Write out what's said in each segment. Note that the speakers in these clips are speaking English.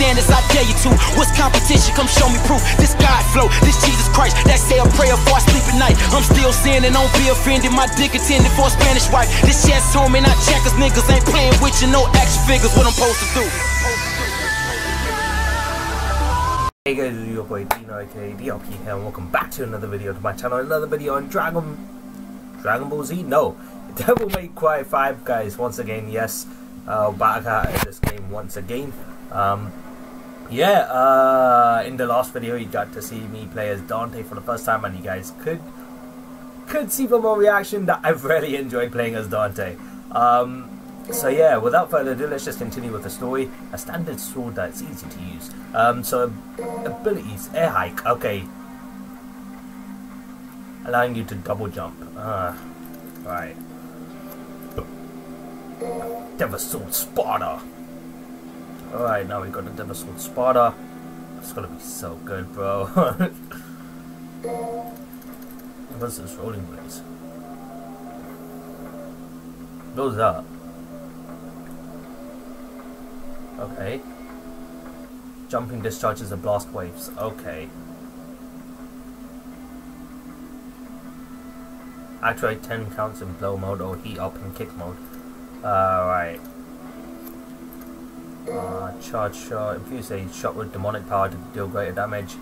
standards, I dare you to. What's competition? Come show me proof. This God flow, this Jesus Christ, that say a prayer before I sleep at night. I'm still sinning, don't be offended. My dick intended for a Spanish wife. This shit's home and I check us niggas ain't playing with you. No action figures, what I'm supposed to do. Hey guys, it's your boy Dino, aka DLP here, and welcome back to another video to my channel. Another video on Dragon Ball Z? No, Devil May Cry 5, guys. Once again, yes, back at this game once again. In the last video you got to see me play as Dante for the first time, and you guys could see from my reaction that I've really enjoyed playing as Dante. So yeah, without further ado, let's just continue with the story. A standard sword that's easy to use. So abilities, air hike, okay. Allowing you to double jump. Right. Devil Sword Sparda. Alright, now we've got the Devil Sword Sparda. It's gonna be so good, bro. What's this rolling blaze? Those are. Okay. Jumping discharges and blast waves. Okay. Activate 10 counts in blow mode or heat up in kick mode. Alright. Charge shot. Infuse a shot with demonic power to deal greater damage.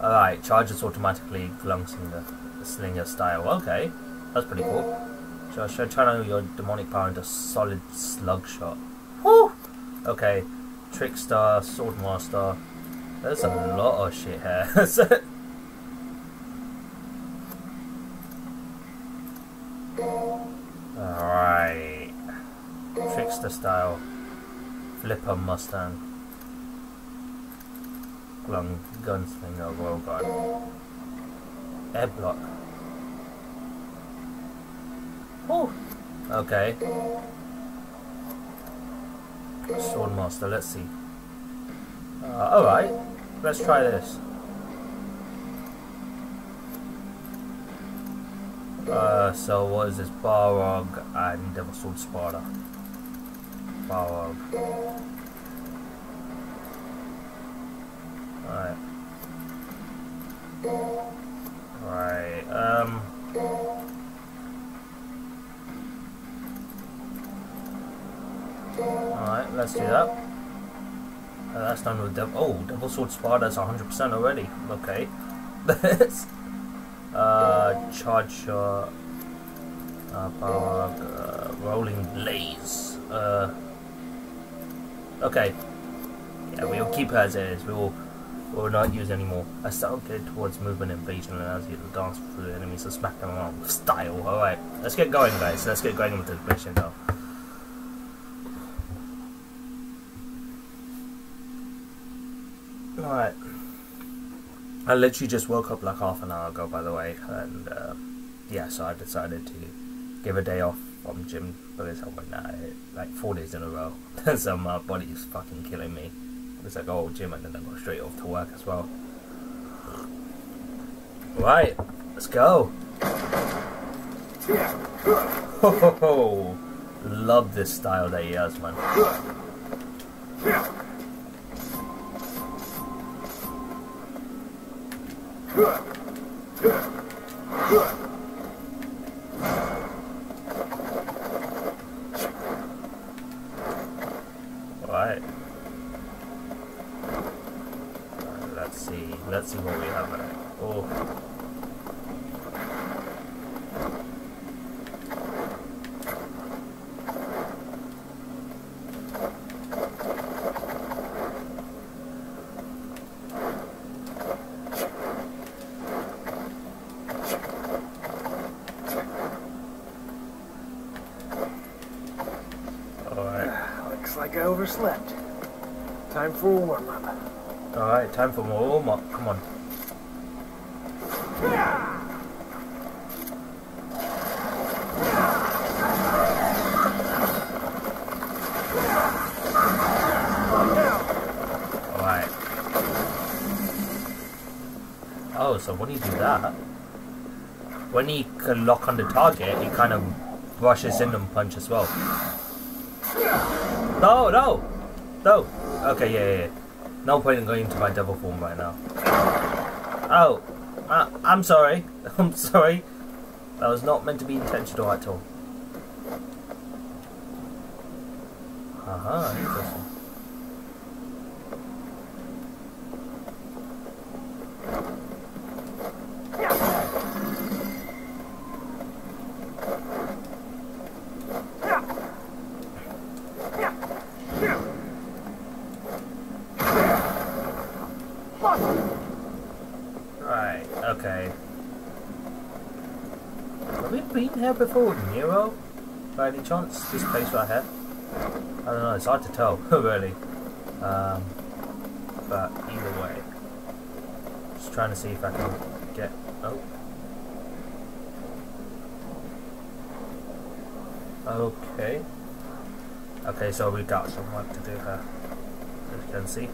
Alright. Charges automatically glancing the slinger style. Okay. That's pretty cool. So channel your demonic power into solid slug shot. Woo! Okay, Trickster, Swordmaster. There's a lot of shit here. Alright. Trickster style. Flipper Mustang. Gunslinger, Royal Guard. Air block. Oh! Okay. Swordmaster, let's see. Alright, let's try this. So what is this? Balrog and Devil Sword Sparda. Balrog. Alright. Alright, alright, let's do that. That's done with Devil. Oh, Devil Sword Sparda's 100% already. Okay. Charge shot. Rolling blaze. Okay. Yeah, we will keep her as it is. We will not use any more. I started towards movement invasion and allows you to dance through the enemies to smack them around with style. Alright, let's get going, guys. Let's get going with this mission now. Alright, I literally just woke up like half an hour ago, by the way, and yeah, so I decided to give a day off from gym because I went at it like 4 days in a row, so my body is fucking killing me. It's like, oh, gym, and then I go straight off to work as well. Right, let's go. Oh, love this style that he has, man. Alright. Let's see what we have here. Like I overslept. Time for a warm up. Alright, time for more warm up. Come on. Alright. Oh, so when you do that, when he can lock on the target, he kind of brushes in and punch as well. No, no, no, Okay, yeah. No point in going into my devil form right now. Oh, I'm sorry. I'm sorry. That was not meant to be intentional at all. Aha, interesting. Right, okay. Have we been here before with Nero? By any chance? This place right here? I don't know, it's hard to tell, really. But either way. Just trying to see if I can get... Oh. Okay. Okay, so we got some work to do here. As you can see.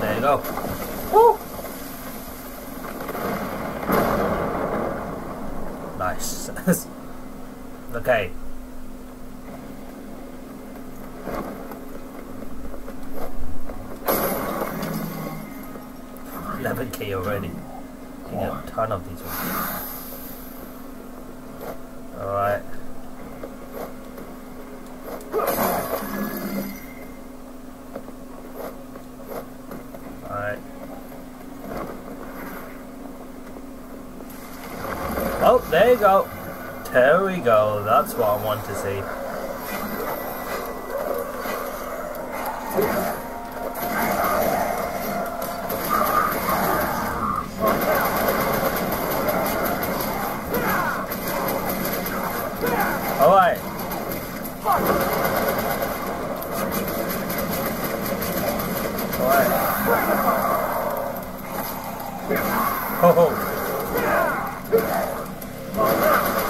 There you go. Woo! Nice. Okay. $11K already. You get a ton of these ones. Alright. Oh, there you go. There we go. That's what I want to see. All right. All right. Oh.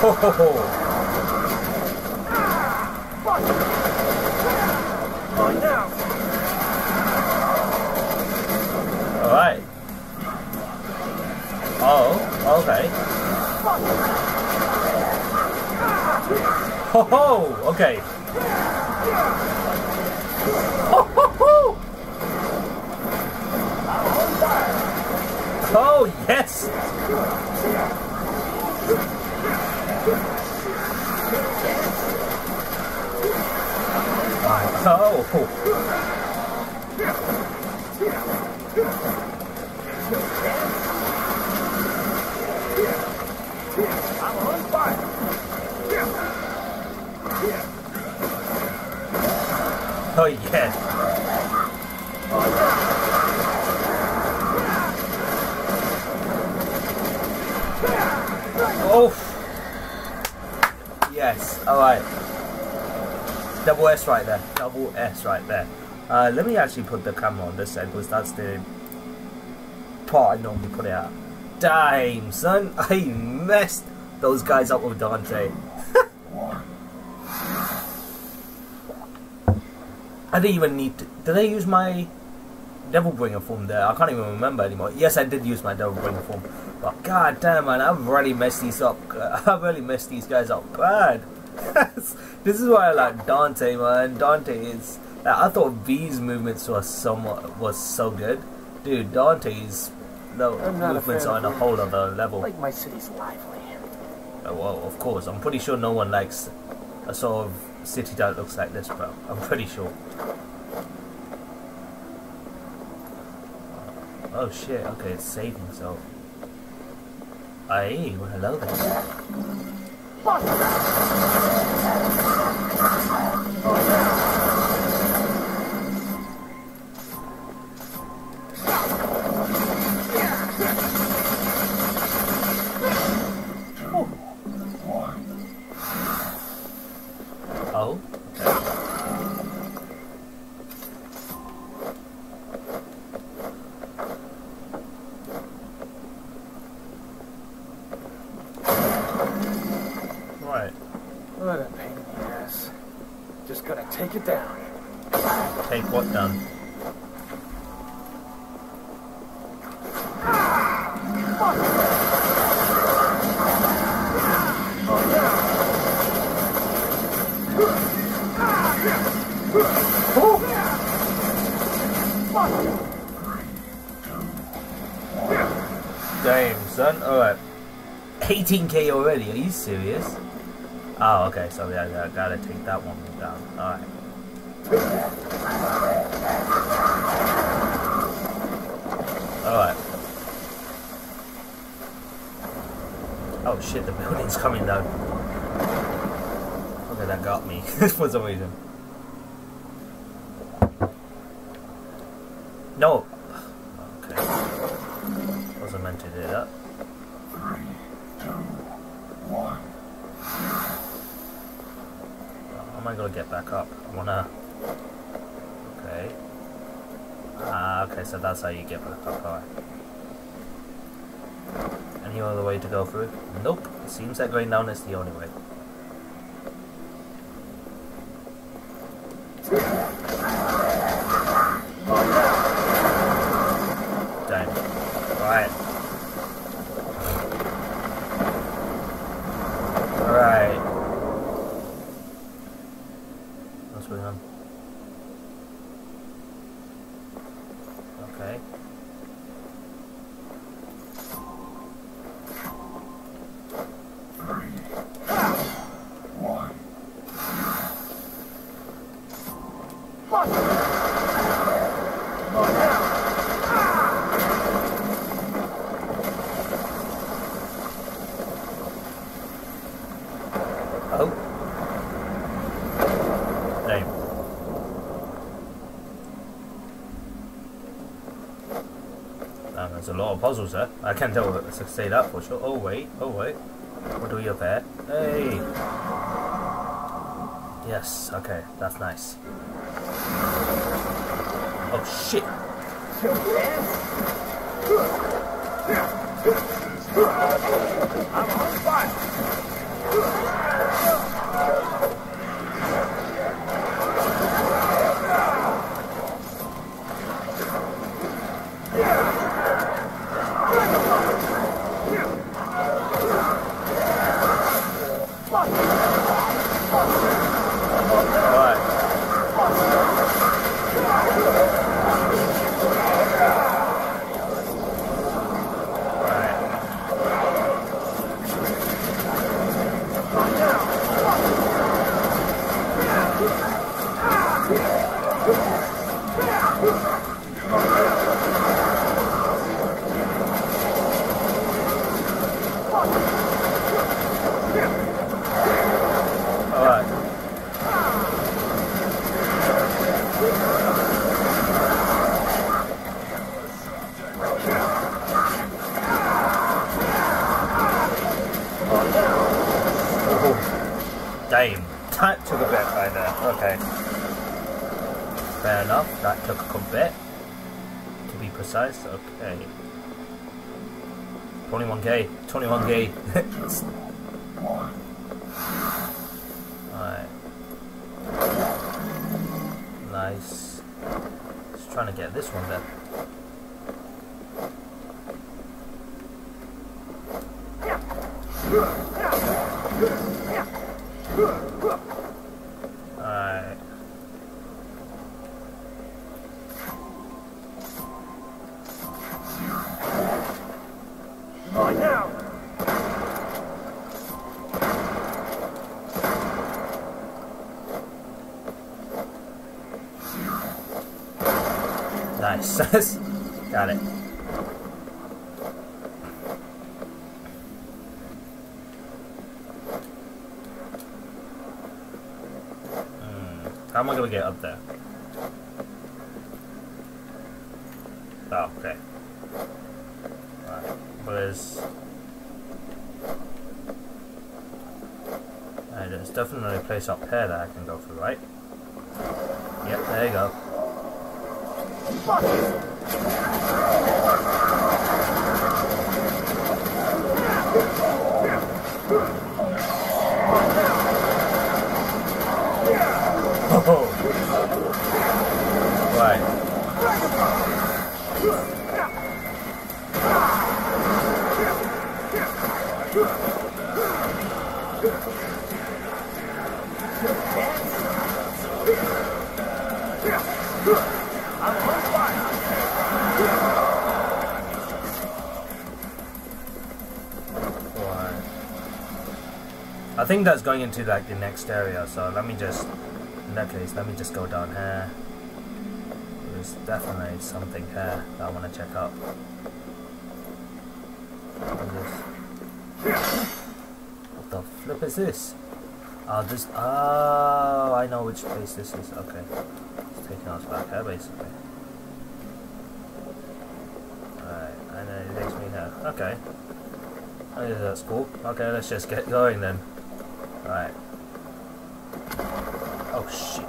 Ho ho ho! Alright. Oh, okay. Ho ho! Okay. Ho ho ho! Oh, yes! Oh! I'm on fire! Oh yeah! Oh! Yes, alright. Double S right there. Double S right there. Let me actually put the camera on this end because that's the part I normally put it at. Damn, son, I messed those guys up with Dante. I didn't even need to. Did I use my Devil Bringer form there? I can't even remember anymore. Yes, I did use my Devil Bringer form. But god damn, man, I've really messed these up. I've really messed these guys up bad. This is why I like Dante, man. Dante is. I thought V's movements were somewhat so good, dude. Dante's movements are on a whole other level. Like my city's lively. Oh, well, of course. I'm pretty sure no one likes a sort of city that looks like this, bro. I'm pretty sure. Oh shit. Okay, it's saving. So. Aye, well, hello there. Oh. Take it down. Take what down? Damn, son. Alright. 18k already. Are you serious? Oh, okay. So yeah, I gotta take that one down. Alright. Alright. Oh shit, the building's coming down. Okay, that got me for some reason. No! Okay. Wasn't meant to do that. 3, 2, 1. How am I gonna get back up? I wanna... Okay. Okay, so that's how you get back up, alright. Any other way to go through? Nope. It seems that going down is the only way. Damn. Alright. Alright. What's going on? Okay. There's a lot of puzzles there. I can't tell what to say that for sure. Oh wait, oh wait. What do we have there? Hey! Yes, okay, that's nice. Oh shit! I'm on fire! That took a bit right there, okay. Fair enough, that took a good bit. To be precise, okay. 21k, 21k. Alright. Nice. Just trying to get this one there. Nice. Got it. How am I gonna get up there? Oh, okay. Alright. What is... Alright, there's definitely a place up here that I can go through, right? Yep, there you go. Fuck it! Oh. Right. Yeah. I think that's going into like the next area, so let me just, in that case, let me just go down here. There's definitely something here that I want to check out. What the flip is this? Oh, I know which place this is. Okay, it's taking us back here basically. Alright, and then it takes me here. Okay. Oh, yeah, that's cool. Okay, let's just get going then. Right. Oh shit.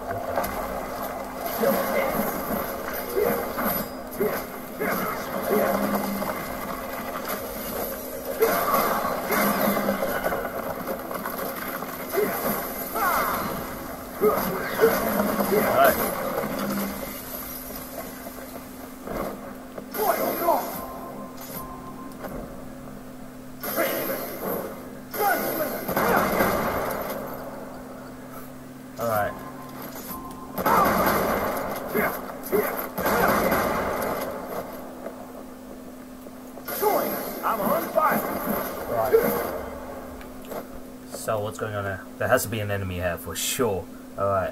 What's going on here? There has to be an enemy here for sure. Alright.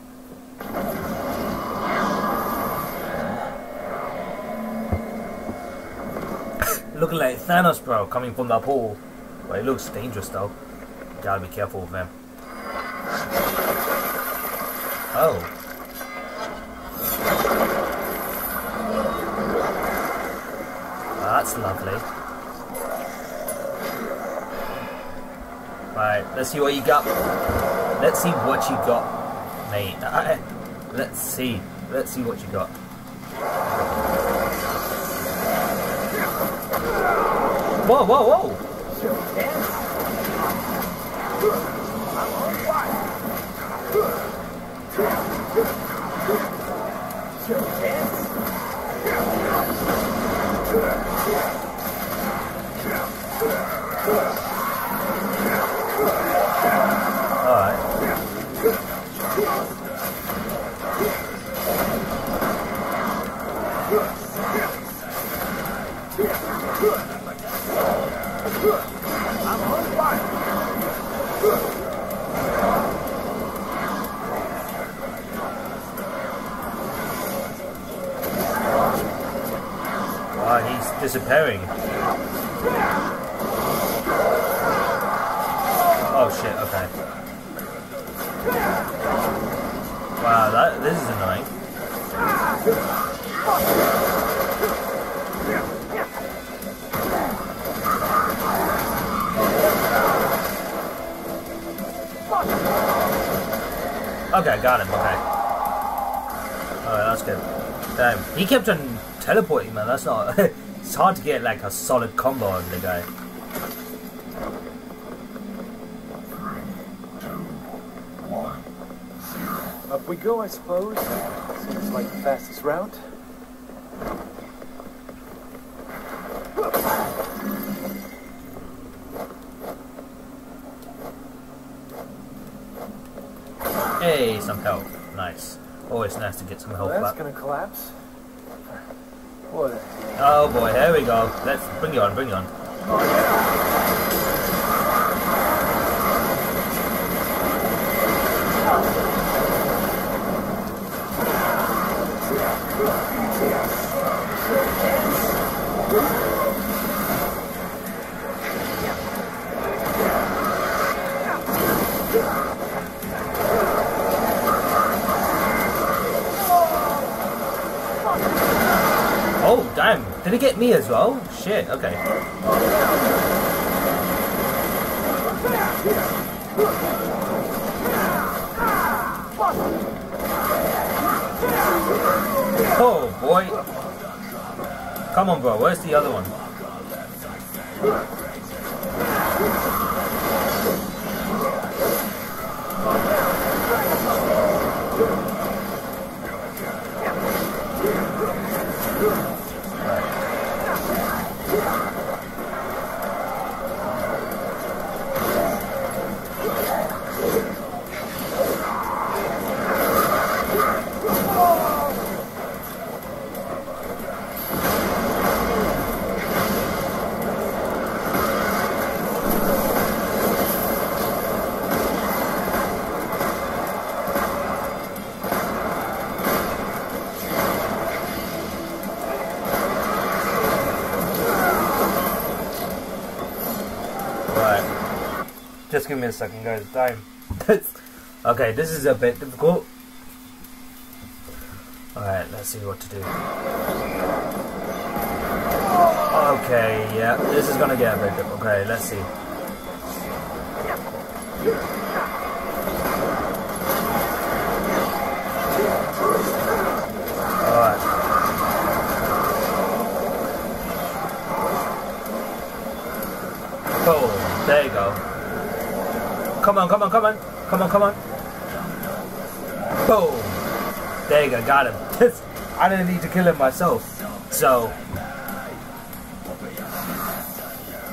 Looking like Thanos, bro, coming from that pool. But it looks dangerous though. Gotta be careful with him. Oh. That's lovely. Alright, let's see what you got. Let's see what you got, mate. Let's see. Let's see what you got. Whoa, whoa, whoa! Disappearing. Oh shit, okay. Wow, this is annoying. Okay, got him, okay. Alright, that's good. Damn, he kept on teleporting, man, that's not... It's hard to get like a solid combo on the guy. Up we go, I suppose. Seems like the fastest route. Hey, some help. Nice. Always nice to get some help. That's gonna collapse. Oh boy, here we go. Let's bring it on, bring it on. Oh, yeah. Oh, damn. Did it get me as well? Shit, okay. Oh, boy. Come on, bro. Where's the other one? just give me a second, guys. Time. Okay, this is a bit difficult. Alright, let's see what to do. Okay, yeah, this is gonna get a bit difficult. Okay, let's see. Alright. Cool, there you go. Come on, come on, come on. Come on, come on. Boom. There you go, got him. I didn't need to kill him myself. So.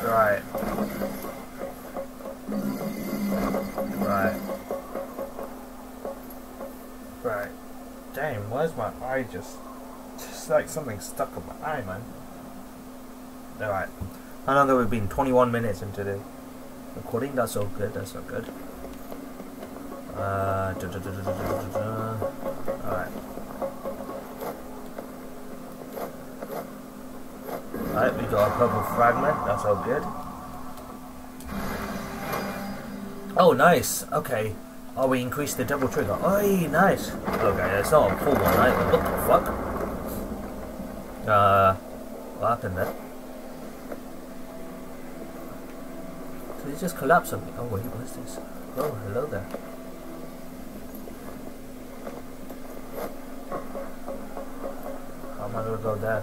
Right. Right. Right. Damn, where's my eye just. It's like something stuck on my eye, man. Alright. I know that we've been 21 minutes into the recording. That's all good, that's all good. Alright. Alright, we got a purple fragment, that's all good. Oh, nice, okay. Oh, we increased the double trigger. Oh, nice. Okay, that's not a full one, right? What the fuck? What happened there? Did it just collapse on me? Oh, wait, what is this? Oh, hello there. How am I gonna go there?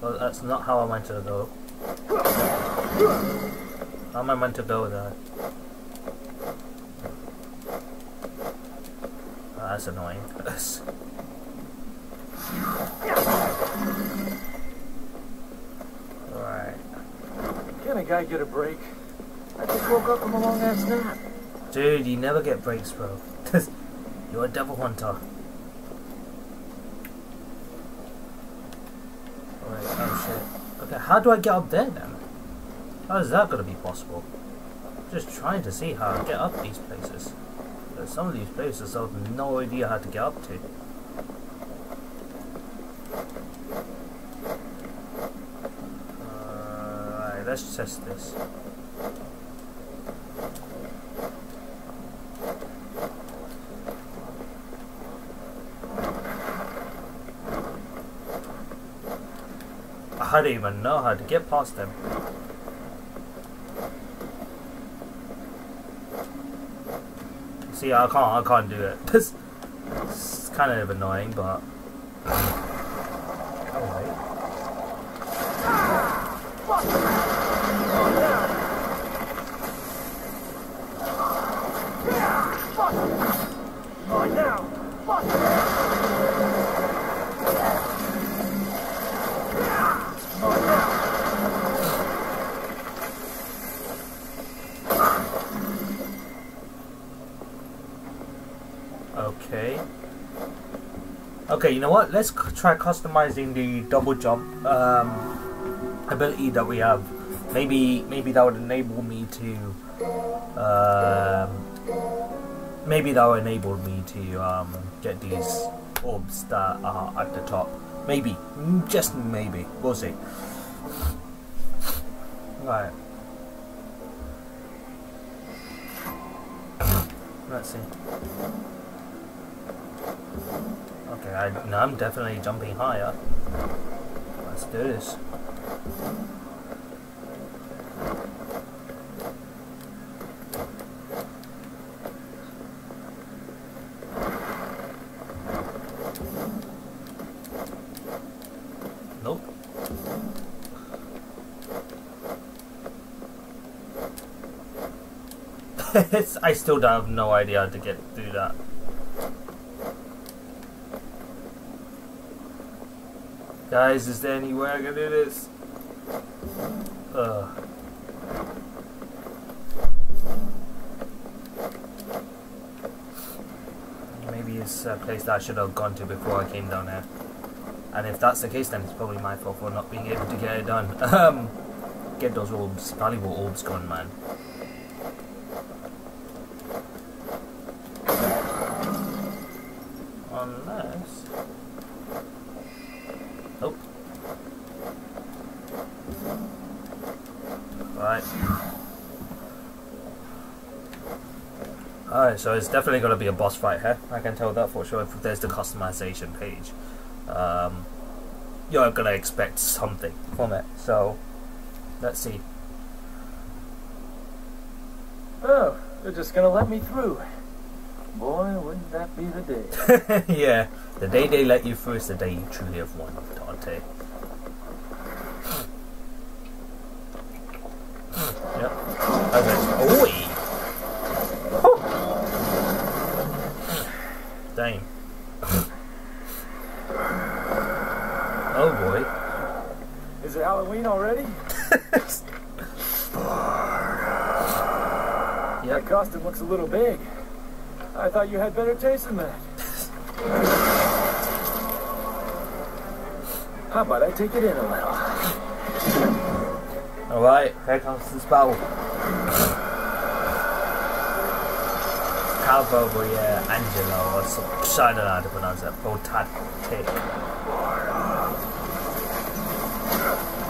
Well, that's not how I meant to go. How am I meant to go there? That's annoying. Alright. Can a guy get a break? I just woke up from a long ass nap. Dude, you never get breaks, bro. You're a devil hunter. Alright, oh shit. Okay, how do I get up there then? How is that gonna be possible? I'm just trying to see how I get up these places. Some of these places I have no idea how to get up to. Alright, let's test this. I don't even know how to get past them. See, I can't do it. It's kind of annoying, but. Okay, you know what? Let's try customizing the double jump ability that we have. Maybe that would enable me to. Maybe that would enable me to get these orbs that are at the top. Maybe, just maybe. We'll see. Right. Let's see. Okay, I'm definitely jumping higher. Let's do this. Nope. I still don't have no idea how to get through that. Guys, is there any way I can do this? Ugh. Maybe it's a place that I should have gone to before I came down here. And if that's the case, then it's probably my fault for not being able to get it done. Get those orbs, valuable orbs gone, man. else. Oh. Right. Alright, so it's definitely going to be a boss fight here. I can tell that for sure. If there's the customization page, you're going to expect something from it. So, let's see. Oh, they're just going to let me through. Boy, wouldn't that be the day. Yeah, the day they let you through is the day you truly have won, Dante. Yep. Okay. Oh! Dang. Oh boy. Is it Halloween already? Sparda. Yep. That costume looks a little big. I thought you had better taste than that. How about I take it in a little? Alright, here comes this battle. Calvo, yeah, Angelo, or something. I don't know how to pronounce that. Botate.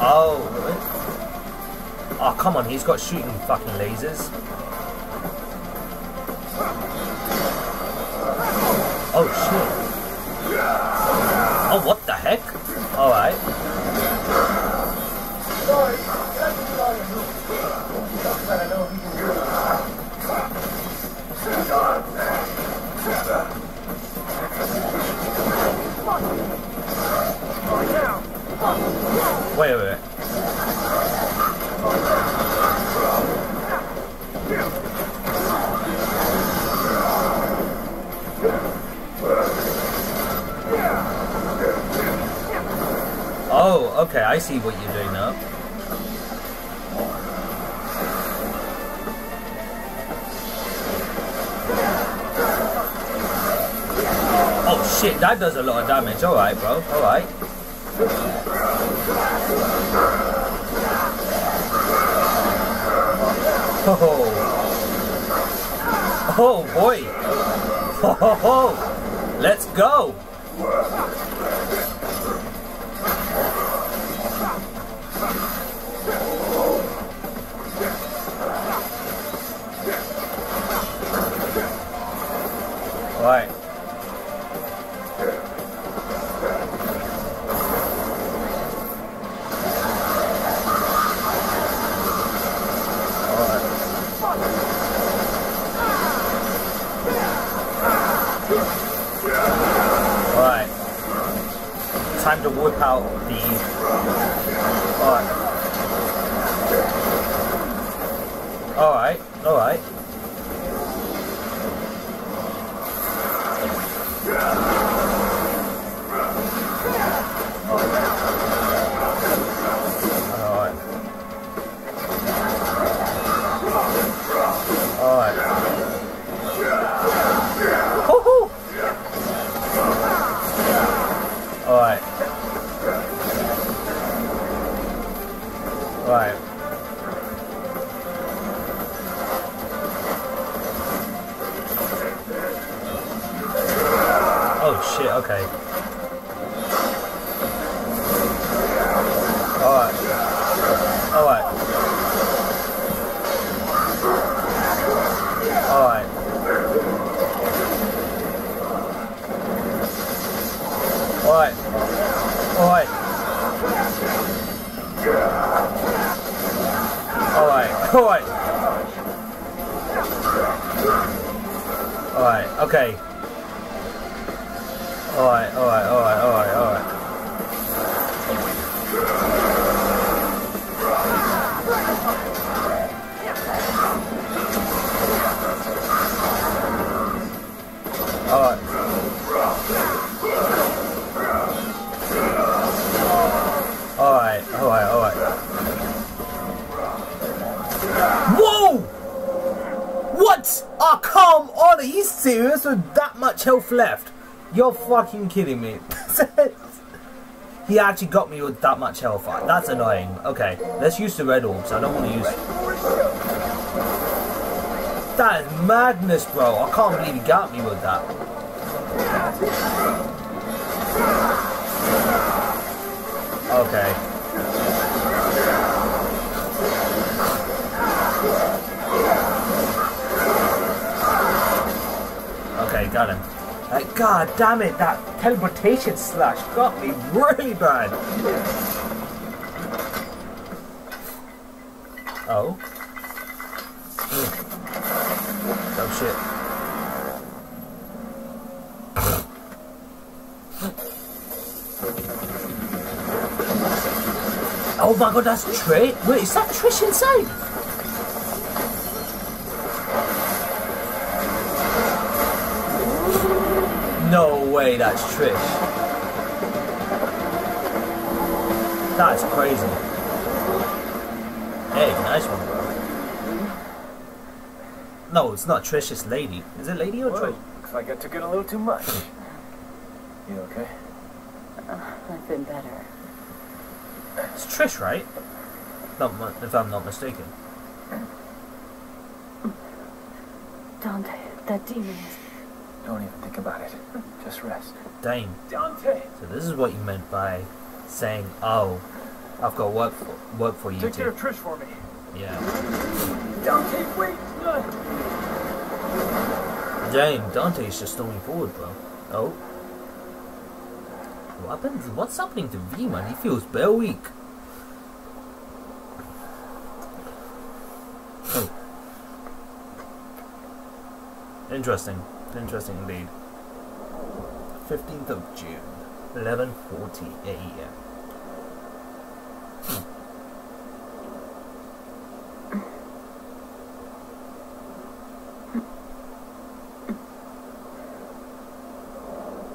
Oh, really? Oh, come on, he's got shooting fucking lasers. Oh shit. Oh, what the heck? Alright. Wait, wait, wait. Oh, okay, I see what you're doing now. Oh shit, that does a lot of damage. Alright, bro, alright. Oh. Oh boy. Ho ho ho. Let's go. Alright. Alright. Time to whip out the... Alright. Alright, alright. Health left. You're fucking kidding me. He actually got me with that much health. That's annoying. Okay, let's use the red orbs. I don't want to use... That is madness, bro. I can't believe he got me with that. God damn it, that teleportation slash got me really bad. Oh. Oh shit. Oh my god, that's Trish. Wait, is that Trish inside? No way, that's Trish. That's crazy. Hey, nice one, bro. No, it's not Trish, it's Lady. Is it Lady or Trish? Looks like I took it a little too much. You okay? I've been better. It's Trish, right? Not, if I'm not mistaken. Dante, that demon is... Don't even think about it. Just rest. Dang. Dante! So this is what you meant by saying, oh, I've got work for you. Take care of Trish for me. Yeah. Dante, wait! No. Dang, Dante's just storming forward, bro. Oh. What happens? What's happening to V, man? He feels bare weak. Oh. Interesting. Interesting indeed. 15th of June, 11:40 AM.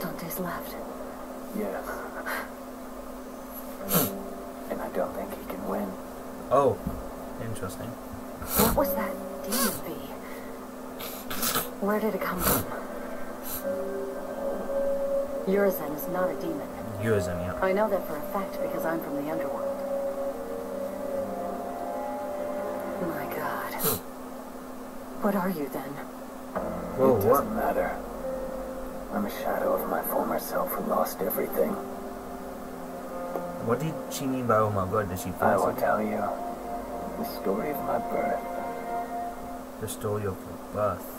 Dante's left. Yes. And I don't think he can win. Oh, interesting. What was that demon be? Where did it come from? Urizen is not a demon. Urizen, yeah. I know that for a fact because I'm from the underworld. My God. What are you then? Well, it doesn't matter. I'm a shadow of my former self who lost everything. What did she mean by oh my God? Did she feel I will tell you the story of my birth. The story of your birth.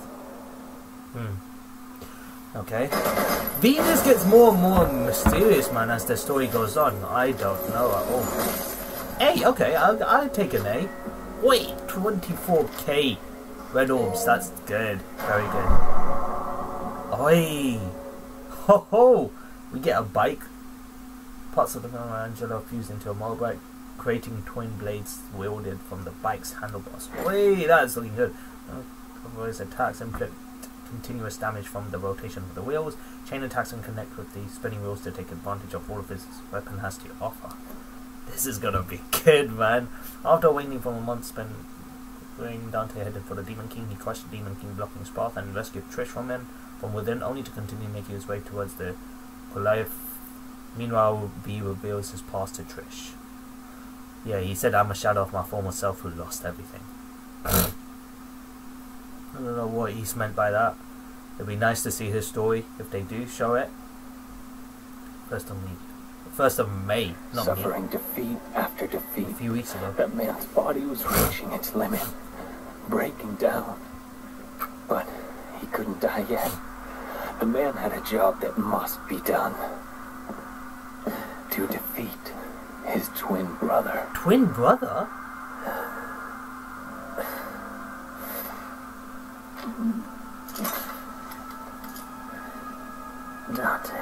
Okay. V just gets more and more mysterious, man, as the story goes on. I don't know at all. A, okay, I'll take an A. Wait, 24K red orbs, that's good. Very good. Oi! Ho ho! We get a bike. Parts of the Michelangelo fused into a motorbike, creating twin blades wielded from the bike's handlebars. Wait, that's looking good. Otherwise, attacks inflict continuous damage from the rotation of the wheels. Chain attacks and connect with the spinning wheels to take advantage of all of his weapon has to offer. This is gonna be good, man. After waiting for a month spent waiting, Dante headed for the Demon King. He crushed the Demon King, blocking his path, and rescued Trish from him from within, only to continue making his way towards the Qliphoth. Meanwhile, B reveals his past to Trish. Yeah, he said, I'm a shadow of my former self who lost everything. I don't know what he's meant by that. It'd be nice to see his story if they do show it. 1st of May, not suffering me. Defeat after defeat. A few weeks ago. That man's body was reaching its limit, breaking down. But he couldn't die yet. The man had a job that must be done. To defeat his twin brother. Twin brother? Dante.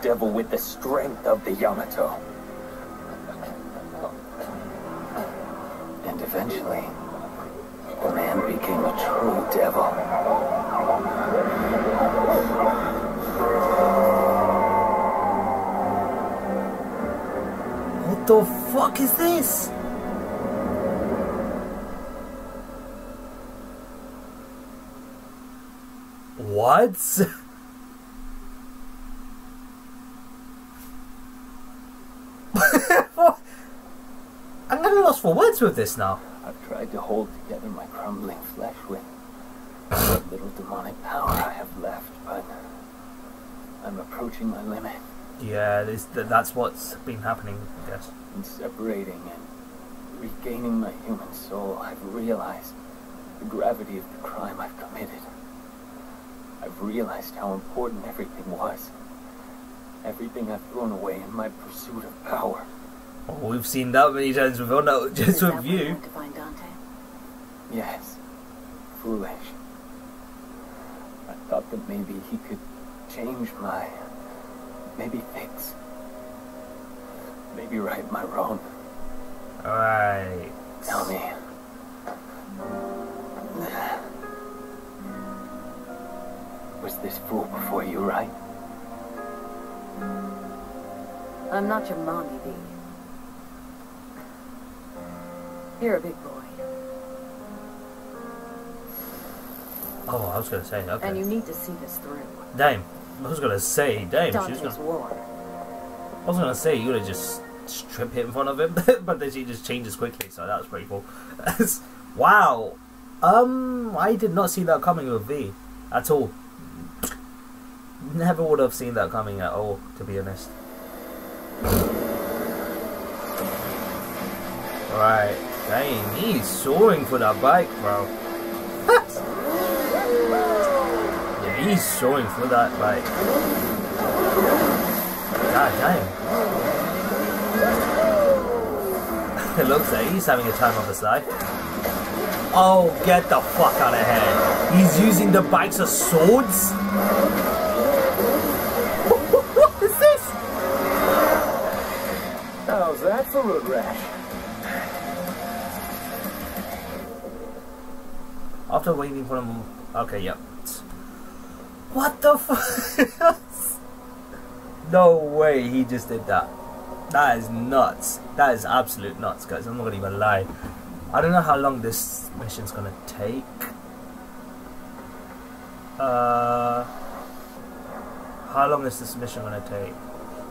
Devil with the strength of the Yamato. And eventually, the man became a true devil. What the fuck is this? What? I'm getting lost for words with this now. I've tried to hold together my crumbling flesh with what little demonic power I have left, but I'm approaching my limit. Yeah, that's what's been happening, I guess. In separating and regaining my human soul, I've realized the gravity of the crime I've committed. I've realized how important everything was. Everything I've thrown away in my pursuit of power. Oh, we've seen that many times before, no, just with you. You want to find Dante? Yes. Foolish. I thought that maybe he could change my... maybe fix. Maybe right my wrong. Alright. Tell me. Was this fool before you, right? I'm not your mommy, B. You're a big boy. Oh, I was gonna say, okay. And you need to see this through. Damn. I was gonna say, damn. Dante's she was gonna... war. I was gonna say, you're gonna just strip him in front of him, but then she just changes quickly, so that was pretty cool. Wow. I did not see that coming with V at all. Never would have seen that coming at all, to be honest. Right, dang, he's soaring for that bike, bro. Yeah, he's soaring for that bike. God damn. It looks like he's having a time on the slide. Oh, get the fuck out of here. He's using the bikes as swords? What is this? How's that for a rash? After waiting for him, okay, yep. What the fuck? No way he just did that. That is nuts. That is absolute nuts, guys. I'm not gonna even lie. I don't know how long this mission's gonna take. How long is this mission gonna take?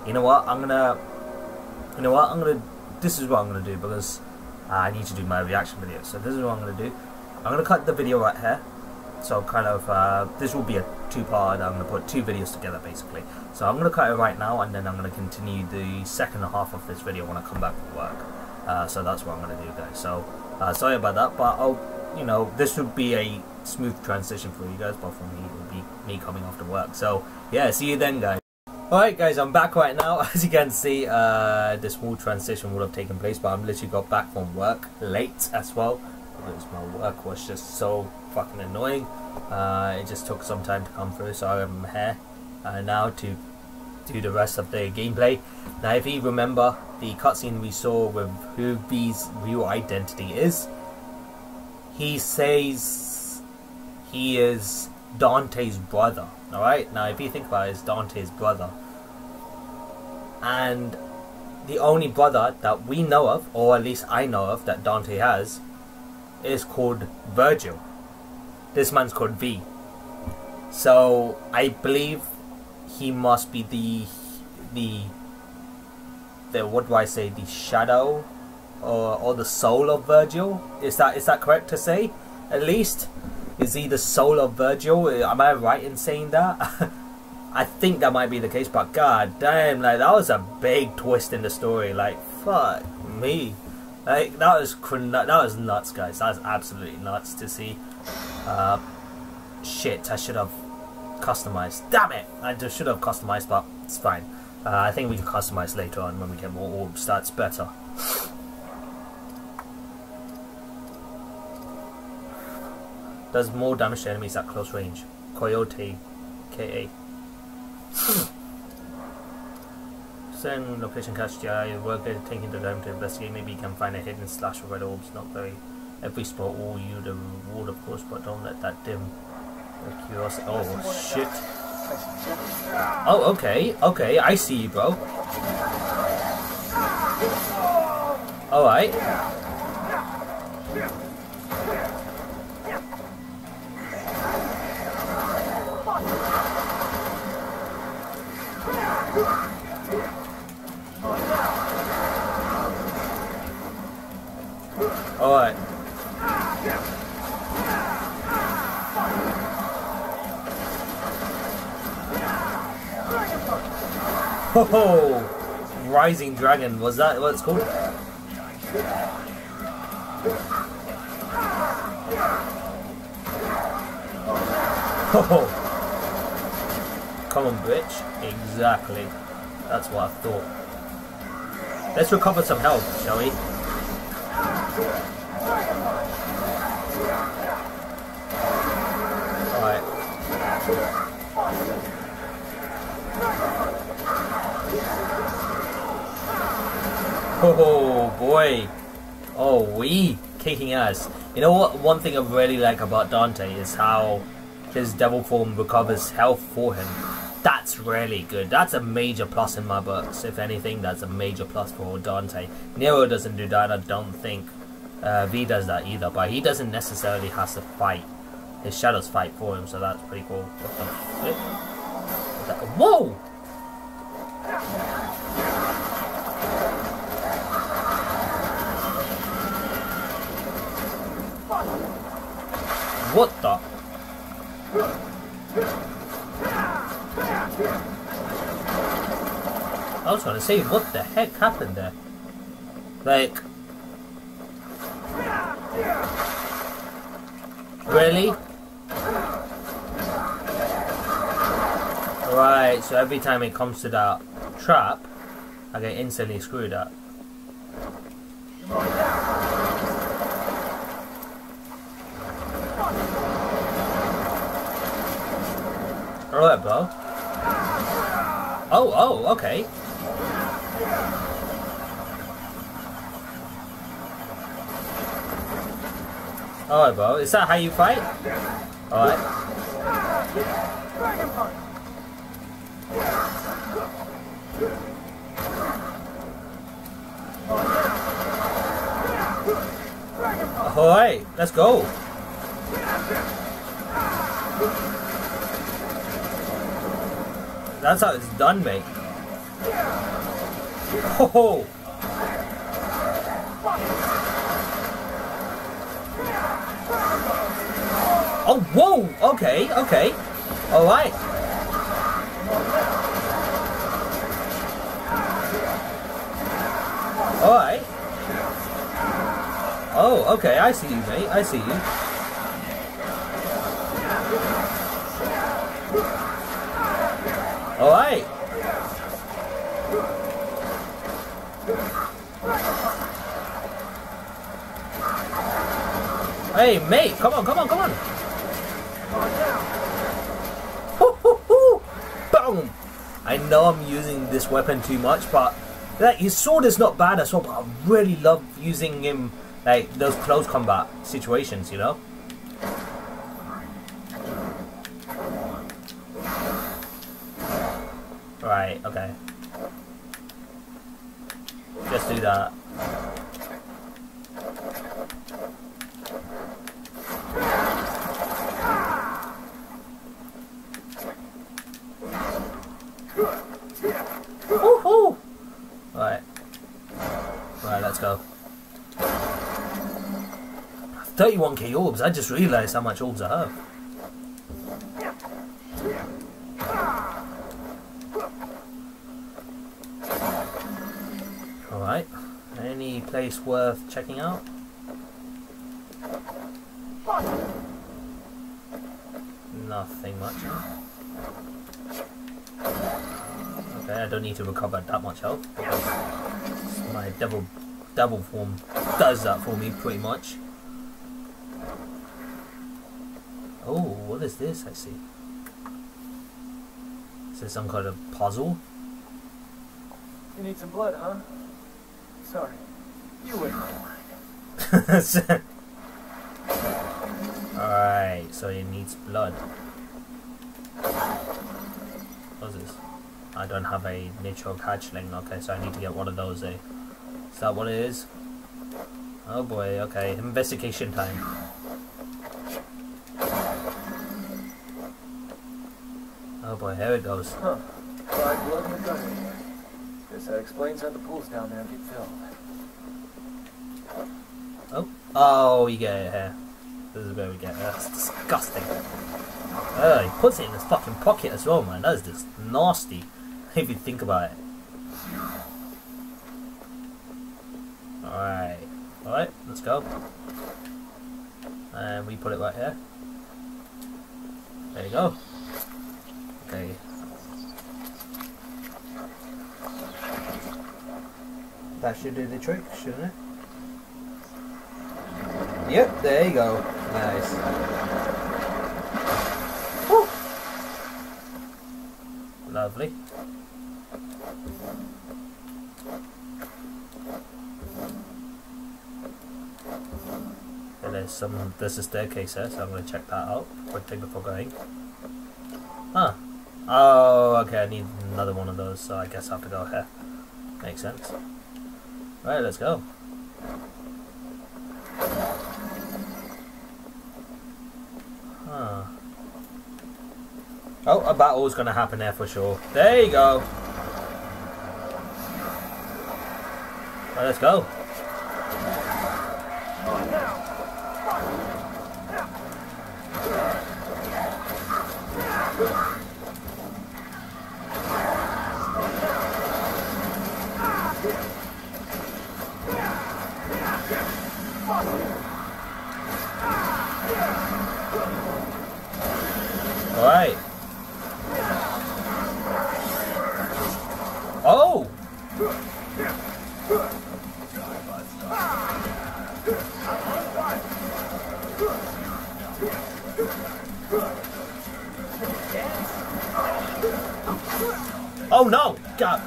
You know what? This is what I'm gonna do because I need to do my reaction video. So this is what I'm gonna do. I'm going to cut the video right here, so kind of, this will be a two-part, I'm going to put two videos together basically. So I'm going to cut it right now and then I'm going to continue the second half of this video when I come back from work. So that's what I'm going to do, guys. So, sorry about that, but I'll, you know, this would be a smooth transition for you guys, but for me, it would be me coming after work. So, yeah, see you then, guys. Alright guys, I'm back right now. As you can see, this whole transition would have taken place, but I've literally got back from work late as well. Because my work was just so fucking annoying, it just took some time to come through, so I'm here now to do the rest of the gameplay. Now if you remember the cutscene we saw with who V's real identity is, he says he is Dante's brother. Alright, now if you think about it, it's Dante's brother, and the only brother that we know of, or at least I know of, that Dante has is called Vergil. This man's called V. So I believe he must be the what do I say, the shadow or the soul of Vergil? Is that correct to say? At least is he the soul of Vergil? Am I right in saying that? I think that might be the case, but god damn, like that was a big twist in the story. Like fuck me. Like that was nuts, guys. That was absolutely nuts to see. Shit, I should have customized. Damn it, I just should have customized, but it's fine. I think we can customize later on when we get more orb stats better. Does more damage to enemies at close range. Coyote, K.A. Certain location catch the eye, worker taking the time to investigate, maybe you can find a hidden slash of red orbs, not very every spot will you the reward of course, but don't let that dim the curiosity. Oh shit. Oh, okay. Okay, I see you, bro. Alright. Alright. Ho ho! Rising Dragon, was that what it's called? Ho ho! Come on, bitch. Exactly. That's what I thought. Let's recover some health, shall we? Alright. Oh boy. Oh, we kicking ass. You know what? One thing I really like about Dante is how his devil form recovers health for him. That's really good. That's a major plus in my books. If anything, that's a major plus for Dante. Nero doesn't do that, I don't think. V does that either, but he doesn't necessarily have to fight. His shadows fight for him, so that's pretty cool. What the flip? Whoa! What the? I was trying to say, what the heck happened there? Like... really? Right, so every time it comes to that trap, I get instantly screwed up. Alright, bro. Oh, oh, okay. Alright, bro. Is that how you fight? Alright. Alright, let's go. That's how it's done, mate. Ho ho! Oh, whoa! Okay, okay. Alright. Alright. Oh, okay. I see you, mate. I see you. Alright. Hey, mate. Come on, come on, come on. Boom! I know I'm using this weapon too much, but like his sword is not bad as well, but I really love using him like those close combat situations, you know? Right, okay. Just do that. Alright. Alright, let's go. 31k orbs, I just realized how much orbs I have. Alright. Any place worth checking out? Nothing much. I don't need to recover that much health because my devil form does that for me pretty much. Oh, what is this? I see. Is this some kind of puzzle? You need some blood, huh? Sorry, you wouldn't. Alright, so it needs blood. puzzles. I don't have a Nitrog hatchling, okay, so I need to get one of those, eh? Is that what it is? Oh boy, okay, investigation time. Oh boy, here it goes. Huh. Fried blood in the gutter. Guess that explains how the pools down there get filled. Oh, oh, you get it here. This is where we get it. That's disgusting. Oh, he puts it in his fucking pocket as well, man. That is just nasty, if you think about it. Alright. Alright, let's go. And we put it right here. There you go. Okay. That should do the trick, shouldn't it? Yep, there you go. Nice. Woo. Lovely. And there's a staircase there, so I'm going to check that out quickly before going. Huh. Oh, okay, I need another one of those, so I guess I have to go here. Makes sense. Right, let's go. Huh. Oh, a battle's gonna happen there for sure. There you go. Right, let's go. Alright. Oh! Oh no! God!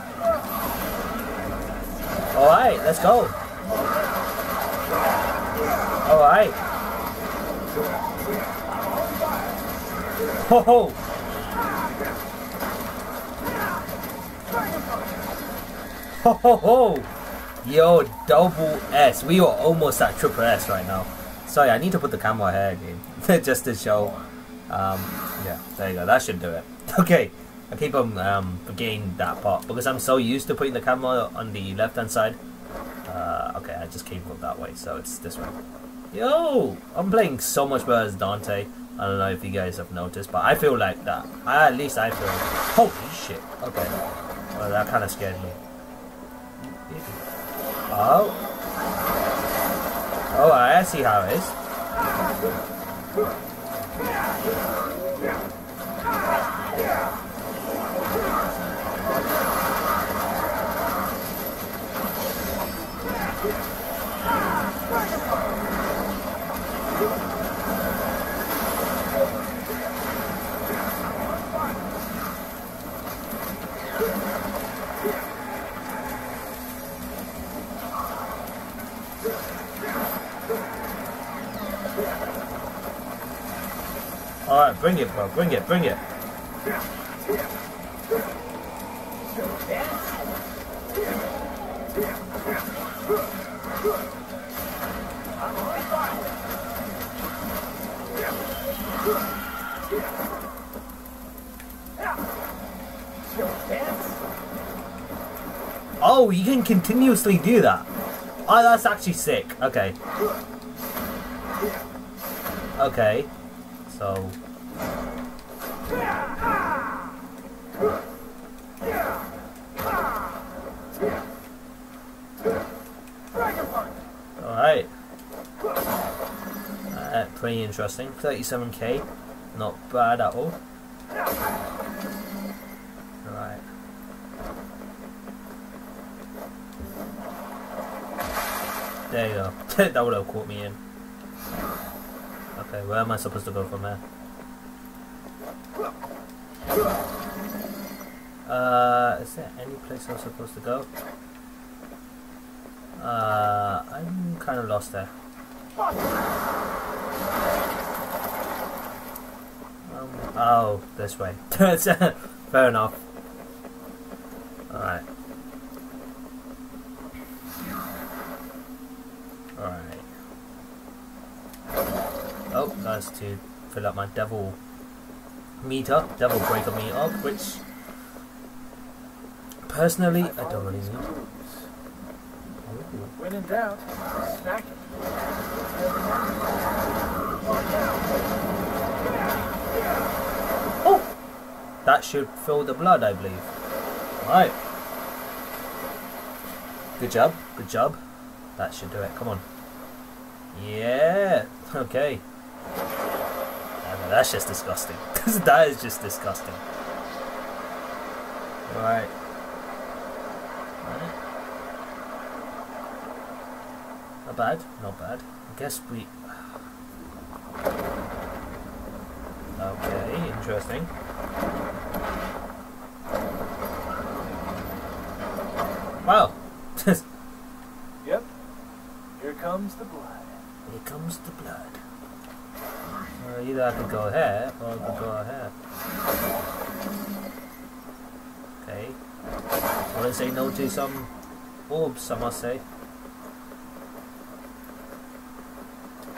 Alright, let's go. Alright. Ho ho! Ho ho ho! Yo, double S. We are almost at triple S right now. Sorry, I need to put the camera here again. Just to show. Yeah, there you go. That should do it. Okay. I keep on forgetting that part. Because I'm so used to putting the camera on the left-hand side. Okay, I just came up that way. So it's this way. Yo! I'm playing so much better as Dante. I don't know if you guys have noticed, but I feel like that. At least I feel. Holy shit! Okay, well that kind of scared me. Oh, oh, I see how it is. Alright, bring it, bro. Bring it, bring it. Oh, you can continuously do that. Oh, that's actually sick. Okay. Okay. So... Alright. Pretty interesting. 37k. Not bad at all. Alright. There you go. That would have caught me in. Okay, where am I supposed to go from here? Is there any place I'm supposed to go? I'm kind of lost there. Oh, this way. Fair enough. Alright. Alright. Oh, nice to fill up my devil meter, devil breaker meter, which personally I don't really need. When in doubt, snack it. That should fill the blood, I believe. Right. Good job. Good job. That should do it. Come on. Yeah. Okay. No, that's just disgusting. That is just disgusting. Right. Right. Not bad. Not bad. I guess we... Okay. Interesting. Wow. Yep. Here comes the blood. Here comes the blood. Either I could go here or I could go here. Okay. I want to say no to some orbs, I must say.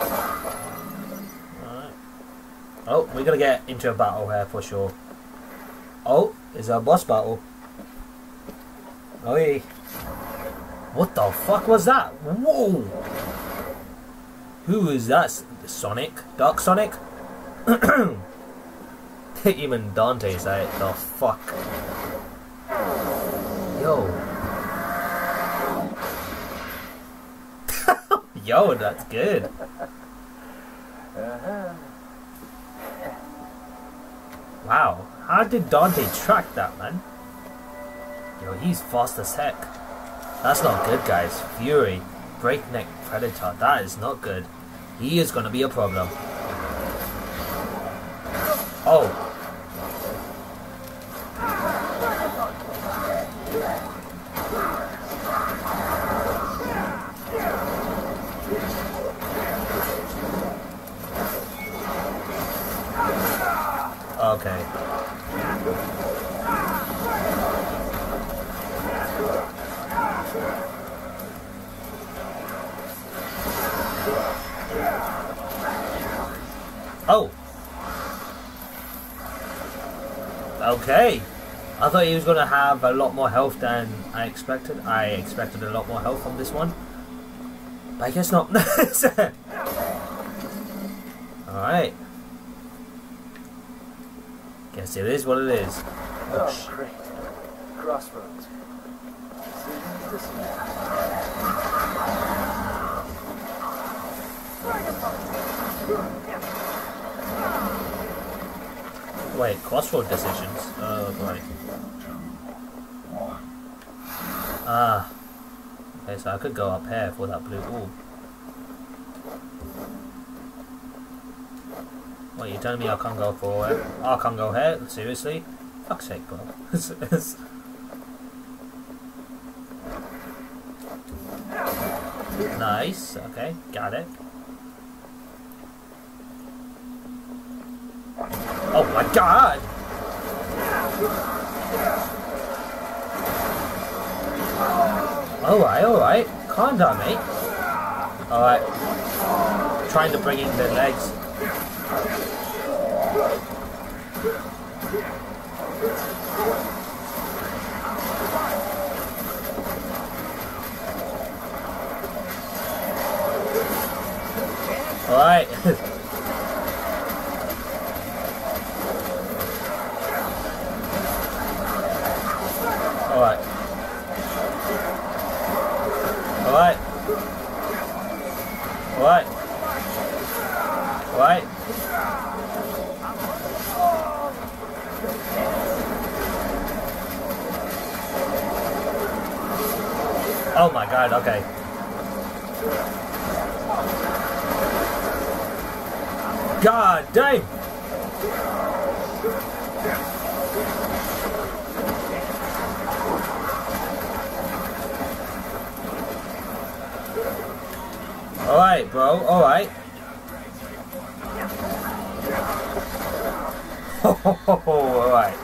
Alright. Oh, we're going to get into a battle here for sure. Oh, it's a boss battle. Oi. What the fuck was that? Whoa! Who is that? Sonic? Dark Sonic? Even Dante's like, the fuck? Yo. Yo, that's good. Wow. How did Dante track that, man? Yo, he's fast as heck. That's not good, guys. Fury, breakneck predator. That is not good. He is gonna be a problem. Oh. Okay. Oh. Okay. I thought he was going to have a lot more health than I expected. I expected a lot more health from this one. But I guess not. Alright. Guess it is what it is. Oh, great. Crossroads. Wait, crossroad decisions? Oh, right. Ah. Okay, so I could go up here for that blue orb. What, you're telling me I can't go for it? I can't go here? Seriously? Fuck's sake, bro. Nice, okay, got it. Oh my god! Alright, alright. Calm down, mate. Alright. Trying to bring in the legs. Alright. Alright. Alright. Alright. Alright. Oh my god, okay. God damn! Alright, bro, alright. Alright.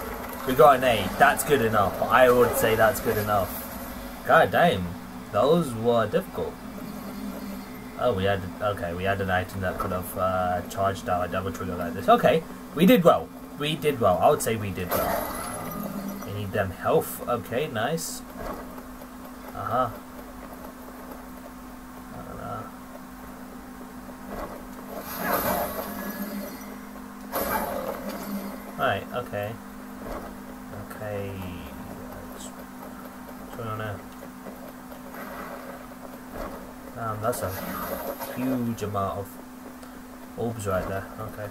We got an 8. That's good enough. I would say that's good enough. God damn. Those were difficult. Oh, we had... Okay, we had an item that could have charged our double trigger like this. Okay, we did well. We did well. I would say we did well. We need them health. Okay, nice. Uh-huh. Right, okay. Okay. What's going on now? That's a huge amount of orbs right there. Okay.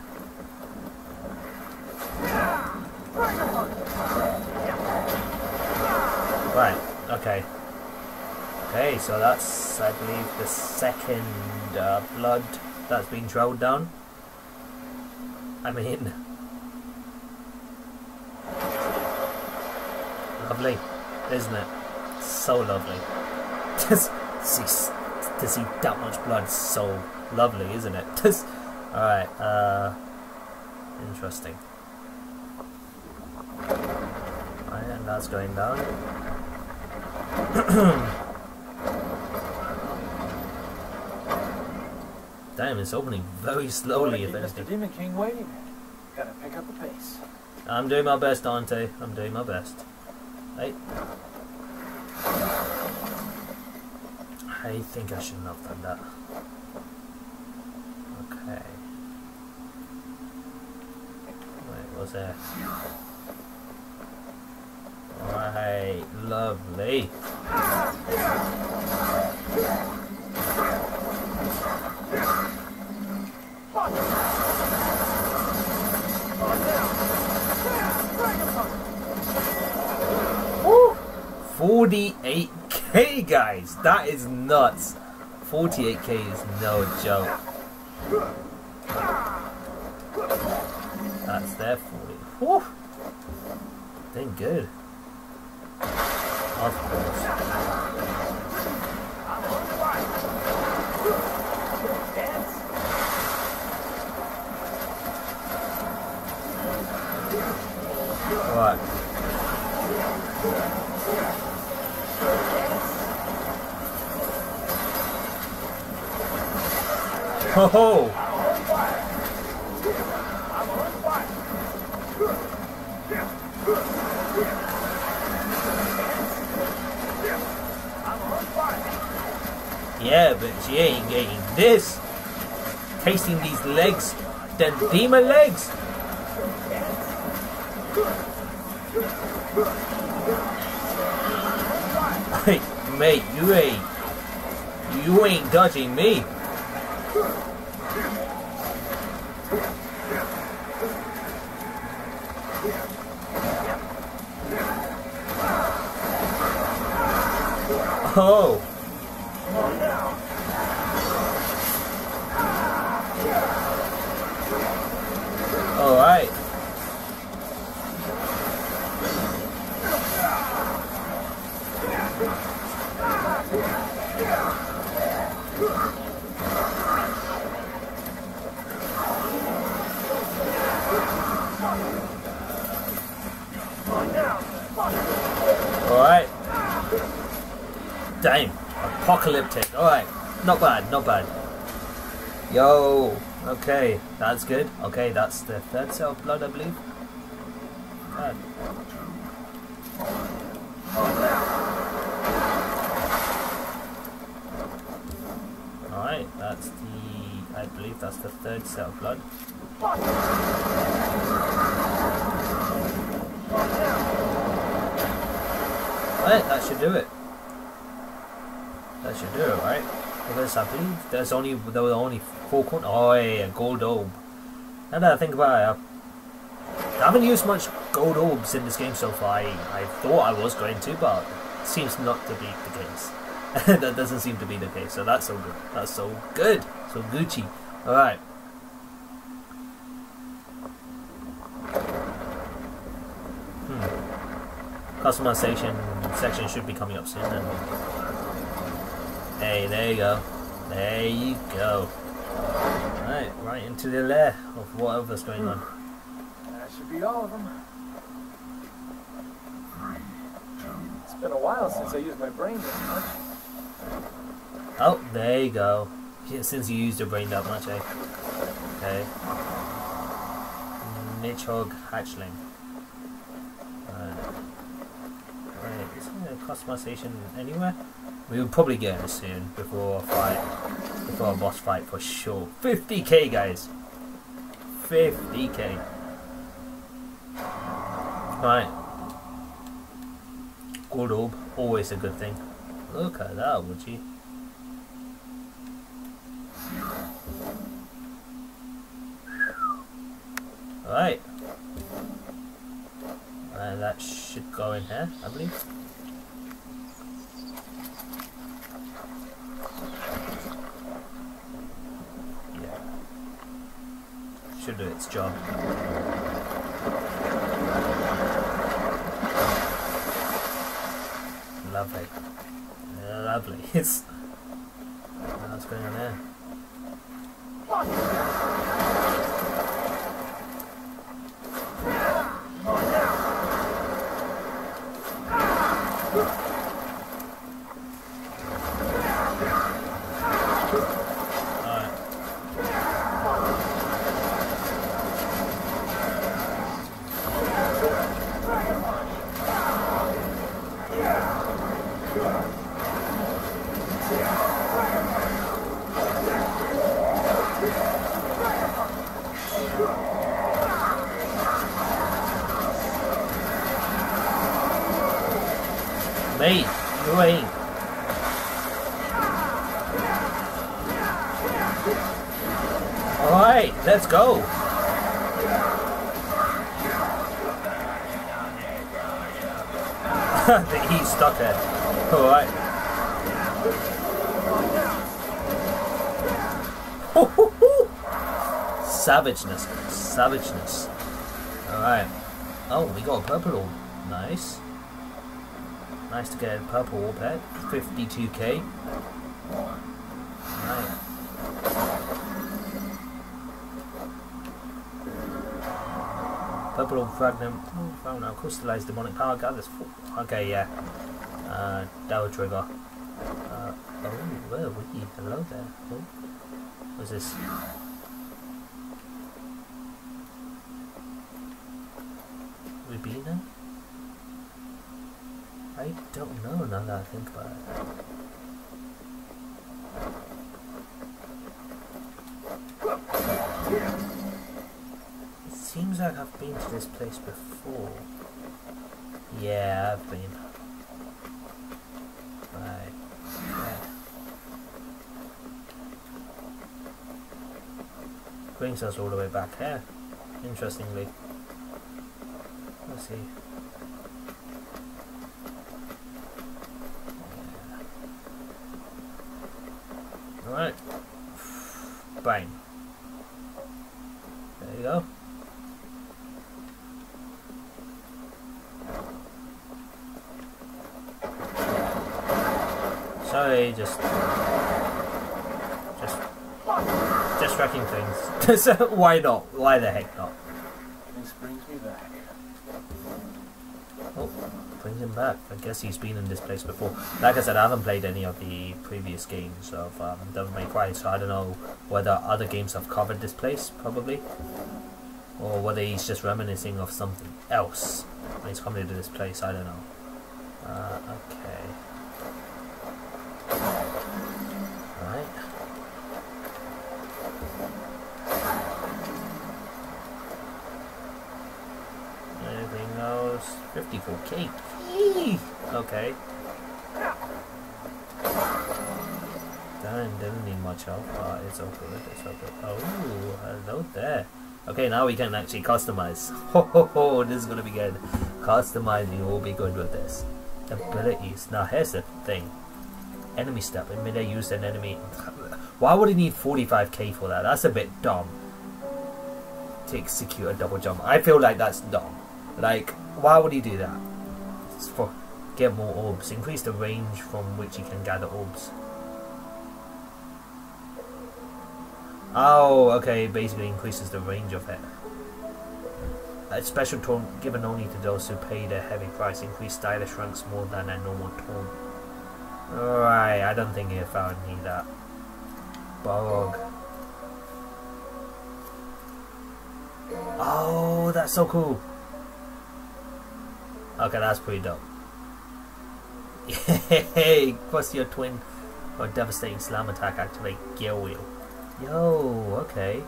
Right, okay. Okay, so that's, I believe, the second blood that's been trailed down. I mean... lovely, isn't it? So lovely. Just to see that much blood, so lovely, isn't it? Just alright, interesting. Alright, and that's going down. Damn, it's opening very slowly, if anything. Mr. Demon King waiting. Gotta pick up the pace. I'm doing my best, Dante. I'm doing my best. I think I shouldn't have done that. Okay. Wait, what's that? Alright, lovely. Woo! 48k, guys! That is nuts! 48k is no joke. That's their 40. Woo! Dang good. Of course. Alright. Ho ho! Yeah, but she ain't getting this. Tasting these legs, the demon legs. Hey, mate, you ain't touching me. Oh! All right. All right. Damn, apocalyptic. Alright, not bad, not bad. Yo, okay, that's good. Okay, that's the third cell of blood, I believe. God. Alright, that's the... I believe that's the third cell of blood. Alright, that should do it. That should do it, right? Because I believe there's only, there were only 4 coins. Oh, yeah, gold orb. Now that I think about it, I haven't used much gold orbs in this game so far. I thought I was going to, but it seems not to be the case. That doesn't seem to be the case, so that's so good. That's so good. So Gucci. Alright. Customization section should be coming up soon. Hey, there you go. There you go. Alright, right into the lair of whatever's going on. That should be all of them. It's been a while since I used my brain that much. Oh, there you go. Since you used your brain that much, eh? Okay. Nichog hatchling. Right. Isn't there a customization anywhere? We will probably get it soon before a fight. Before a boss fight for sure. 50k, guys! 50k. Right. Gold orb, always a good thing. Look at that, would you? Right. And that should go in here, I believe. Yeah. Should do its job. Lovely. Lovely. It's what's going on there? Mate, you ain't. Alright, let's go. I think he's stuck there. Alright. Savageness, savageness. Alright. Oh, we got a purple orb. Nice. Nice to get a purple orb head, 52k. Right. Purple orb fragment. Oh, well, now crystallized demonic power gathers. Okay, yeah. That would trigger. Oh, where are we? Hello there. Oh. What's this? We been there? I don't know now that I think about it. It seems like I've been to this place before. Yeah, I've been. Right. Yeah. Brings us all the way back here, interestingly. Let's see. Alright. Bang. There you go. Sorry, just wrecking things. Why not? Why the heck not? This brings me back. Oh, brings him back. I guess he's been in this place before. Like I said, I haven't played any of the previous games of Devil May Cry, so I don't know whether other games have covered this place, probably, or whether he's just reminiscing of something else when he's coming to this place. I don't know. Okay. Alright. Anything else? 54k. Okay. That didn't need much help, but it's okay. It's okay. Oh, hello there. Okay, now we can actually customize. Ho ho ho! This is gonna be good. Customizing will be good with this. Abilities. Now here's the thing. Enemy step. I mean, they use an enemy. Why would he need 45k for that? That's a bit dumb. To execute a double jump. I feel like that's dumb. Like, why would he do that? It's for get more orbs. Increase the range from which you can gather orbs. Oh, okay. Basically increases the range of it. A special taunt given only to those who paid a heavy price increased stylish ranks more than a normal taunt. Alright, I don't think if I would need that. Borog. Oh, that's so cool. Okay, that's pretty dope. Yay! Cross your twin or devastating slam attack, activate Gear Wheel. Yo, okay.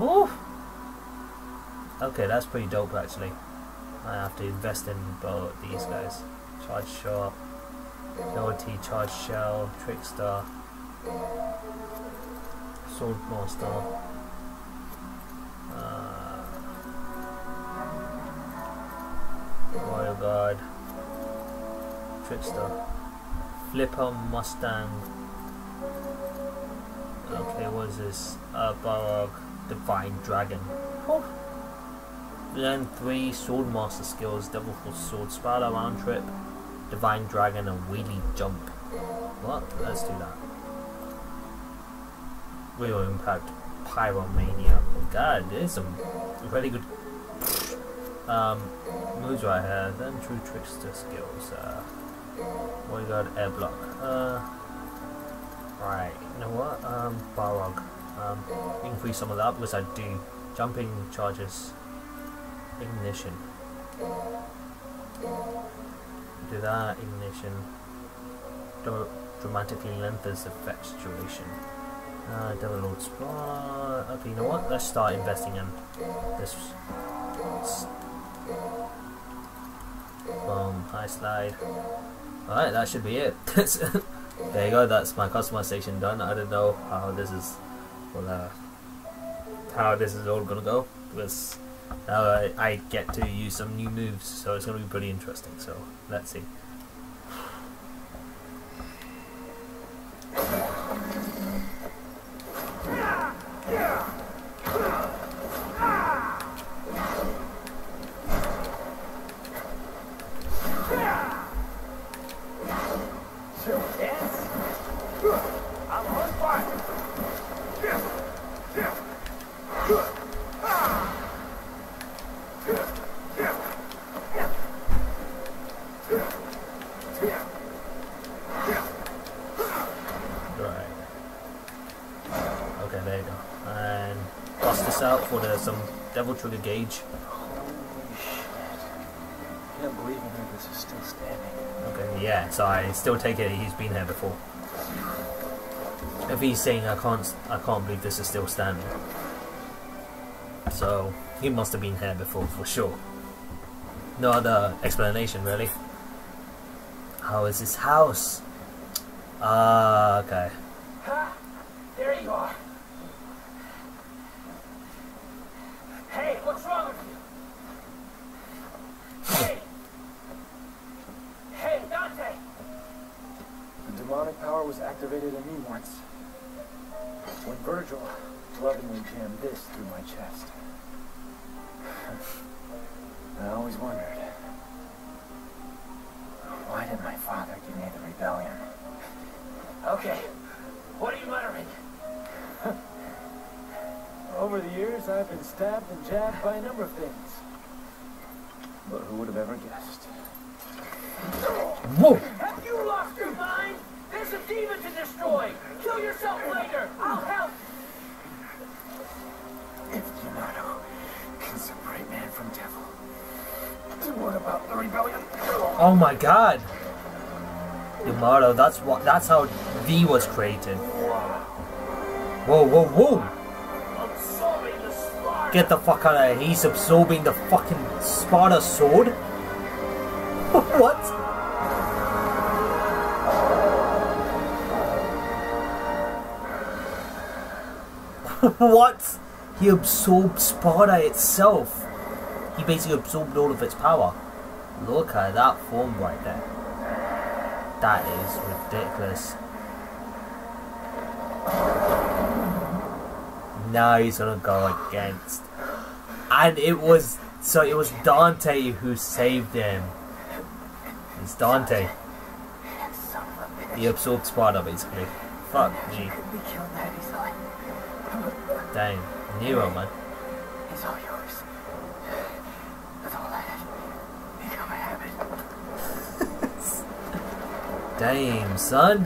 Oof! Okay, that's pretty dope actually. I have to invest in both these guys. Charge Shot, Loyalty, Charge Shell, Trickster, Sword Monster. Royal Guard, Trickster, Flipper, Mustang. Okay, what is this? Barog, Divine Dragon. Oh. Learn 3 Sword Master skills: Double Full Sword, Sparda Round Trip, Divine Dragon, and Wheelie Jump. What? Let's do that. Real Impact, Pyromania. God, there's some really good moves right here. Then True Trickster skills. What do you got? Air Block. Right. You know what? Barog. Increase some of that because I do jumping charges. Ignition. Do that. Ignition. Dramatically lengthens effect duration. Double Lord Spark. Okay, you know what? Let's start investing in this. Boom. High slide. Alright, that should be it. There you go. That's my customization done. I don't know how this is. Well, how this is all gonna go. Because now I get to use some new moves, so it's gonna be pretty interesting. So let's see. Trigger gauge. Holy shit. Can't believe Mundus is still standing. Okay, yeah, so I still take it he's been here before. If he's saying I can't believe this is still standing. So he must have been here before for sure. No other explanation really. How is this house? Ah, okay. Ha! There you are. What's wrong with you? Hey! Hey, Dante! The demonic power was activated in me once, when Vergil lovingly jammed this through my chest. I always wondered, why did my father give me the rebellion? Okay, what are you muttering? Over the years, I've been stabbed and jabbed by a number of things. But who would have ever guessed? Whoa. Have you lost your mind? There's a demon to destroy! Kill yourself later! I'll help! If Yamato can separate man from devil, what about the rebellion? Oh my god! Yamato, that's how V was created. Whoa, whoa, whoa! Get the fuck out of here, he's absorbing the fucking Sparda sword? What? What? He absorbed Sparda itself. He basically absorbed all of its power. Look at that form right there. That is ridiculous. Now he's gonna go against, and it was Dante who saved him. It's Dante. He absorbed Sparda basically. Fuck me. Damn, Nero man. It's all yours. With all that, become a habit. Damn, son.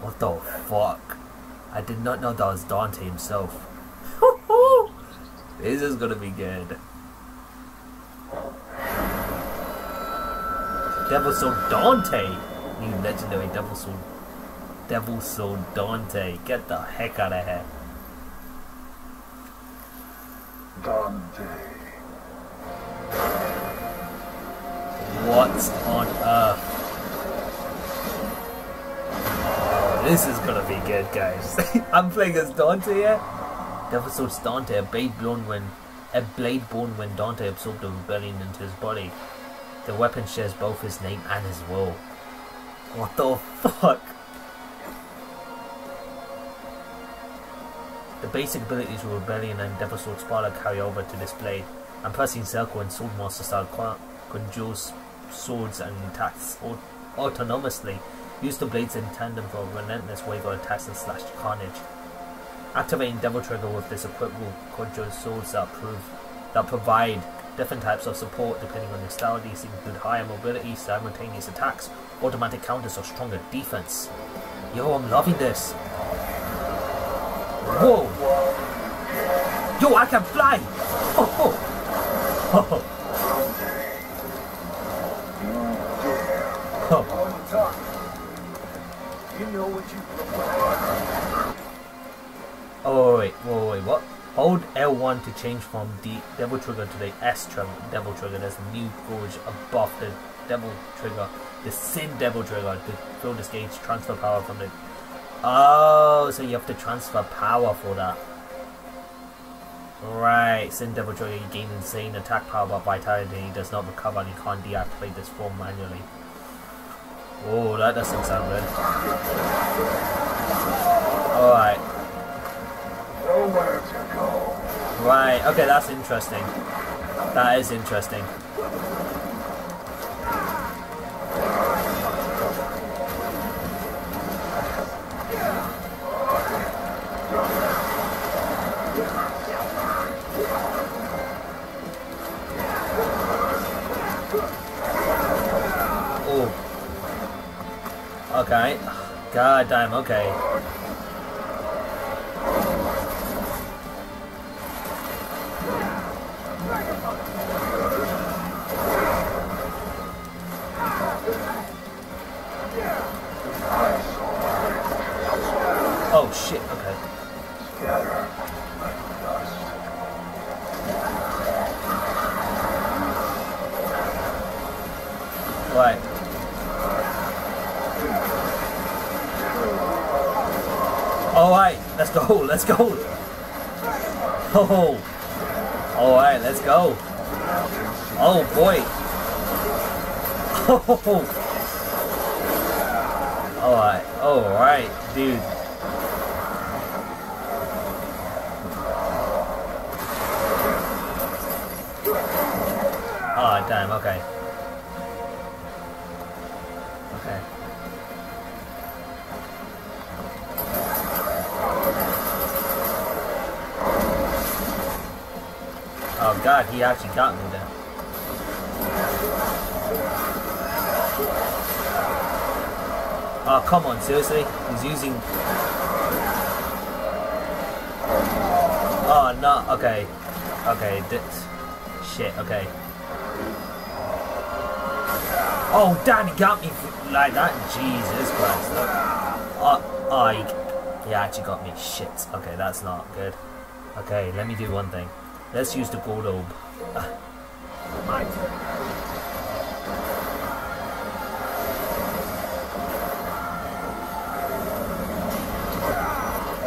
What the fuck? I did not know that was Dante himself. This is gonna be good. Devil Soul Dante! You legendary Devil Soul. Devil Soul Dante. Get the heck out of here. Dante. What's on earth? Oh, this is gonna be good, guys. I'm playing as Dante here. Devil Soul Dante, a blade born when Dante absorbed the rebellion into his body. The weapon shares both his name and his will. What the fuck? The basic abilities of Rebellion and Devil Sword Sparda carry over to this blade. And pressing circle and swordmaster style conjures swords and attacks autonomously. Use the blades in tandem for a relentless wave of attacks and slash carnage. Activating Devil Trigger with this equip will conjure swords that provide different types of support depending on your style. These include higher mobility, simultaneous attacks, automatic counters, or stronger defense. Yo, I'm loving this. Whoa! Yo, I can fly! Oh, oh. Oh. Oh. Oh, wait, whoa, wait, what? Hold L1 to change from the Devil Trigger to the Devil Trigger. There's a new gorge above the Devil Trigger, the Sin Devil Trigger, to fill this gauge, transfer power from the... Oh, so you have to transfer power for that. Right, Sin Devil Trigger, you gain insane attack power but vitality does not recover and you can't deactivate this form manually. Oh, that doesn't sound good. Alright. Nowhere to go. Right, okay, that's interesting. That is interesting. Oh. Okay. God damn, okay. Oh shit, okay. Scatter like dust. Right. Alright, let's go, let's go. Oh. Alright, let's go. Oh boy. Oh. Alright, alright, dude. Ah, oh, damn, okay. Okay. Oh god, he actually got me there. Oh, come on, seriously? He's using... Oh, no, okay. Okay, that's... Shit, okay. Oh, damn, he got me like that. Jesus Christ. Oh, oh, he actually got me. Shit. Okay, that's not good. Okay, let me do one thing. Let's use the gold orb. My turn.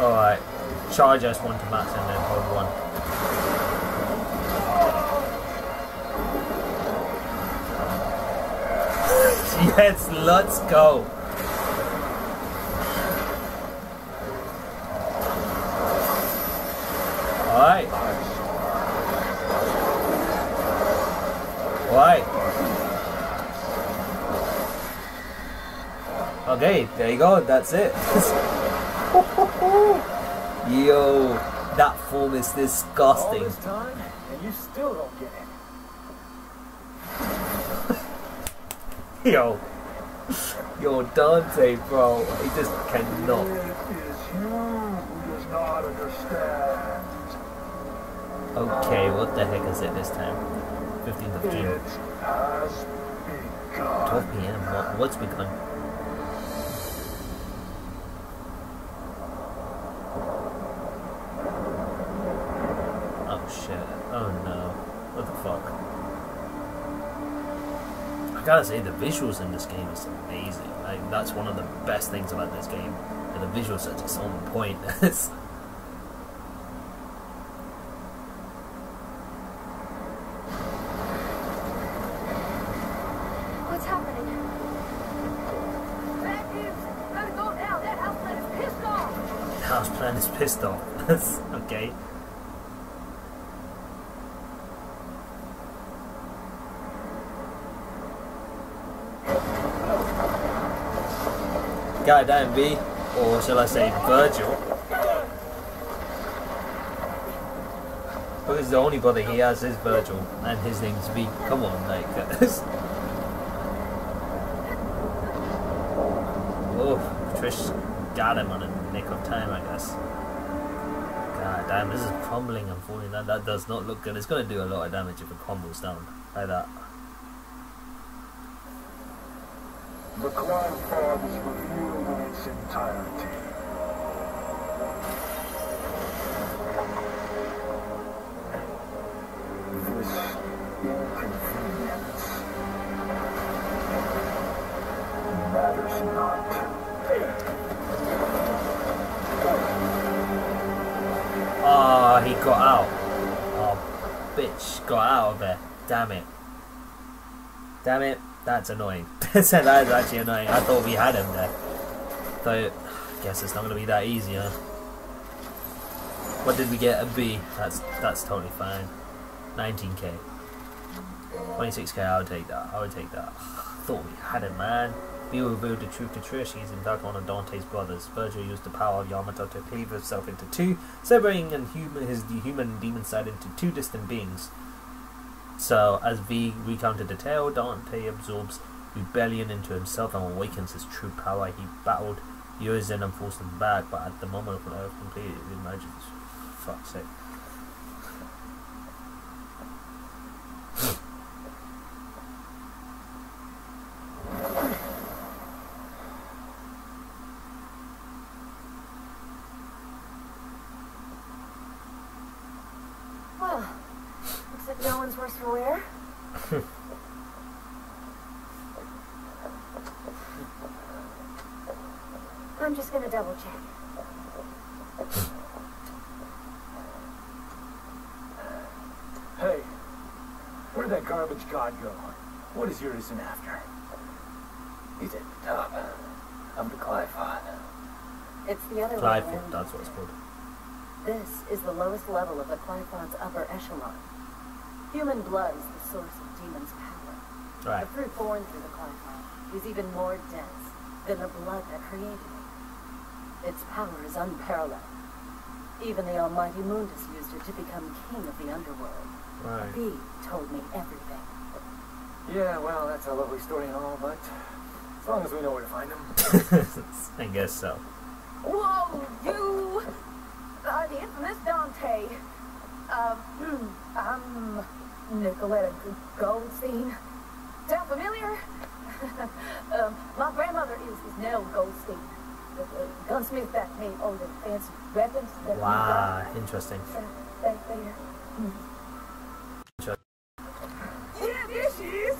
Alright. Charge S1 to max and then hold 1. Yes, let's go. Alright. Alright. Okay, there you go, that's it. Yo, that form is disgusting. All this time, and you still don't get it. Yo. Yo, Dante, bro. He just cannot. It is you who does not understand. Okay, what the heck is it this time? 15th of June. It has begun. 12 p.m. What's begun? I gotta say, the visuals in this game is amazing. Like, that's one of the best things about this game. And the visuals are just on point. What's happening? Bad news! Gotta go now! That house plan is pissed off! The house plan is pissed off. Okay. Goddamn V, or shall I say Vergil, because the only body he has is Vergil, and his name's V. Come on, like oh, Trish got him on a nick of time, I guess. God damn, this is crumbling and falling down. That does not look good. It's going to do a lot of damage if it crumbles down like that. The crime file was reviewed in its entirety. This inconvenience matters not. Ah, he got out. Oh, bitch got out of there. Damn it. Damn it. That's annoying. That's actually annoying. I thought we had him there. So, I guess it's not going to be that easy, huh? What did we get? A B. That's totally fine. 19k. 26k, I would take that. I would take that. I thought we had him, man. We revealed the truth to Trish. He's in fact one of Dante's brothers. Vergil used the power of Yamato to cleave himself into two, separating his human and demon side into two distant beings. So, as V recounted the tale, Dante absorbs Rebellion into himself and awakens his true power. He battled Urizen and forced him back, but at the moment of the completed emergence. Fuck's sake. I'm just gonna double check. Hey, where'd that garbage god go? What is Urizen after? He's at the top. I'm the Qliphoth. It's the other one. Qliphoth, that's what it's called. This is the lowest level of the Qliphoth's upper echelon. Human blood is the source of demons' power. Right. The fruit born through the Qliphoth is even more dense than the blood that created it. Its power is unparalleled. Even the almighty Mundus used it to become king of the underworld. Right. B told me everything. Yeah, well, that's a lovely story and all, but as long as we know where to find him. I guess so. Whoa, you! The infamous Dante. Nicoletta Goldstein. Sound familiar? My grandmother is Nell Goldstein. The gunsmith that made all the fancy weapons. That wow, interesting. Back there. Yeah, there she is.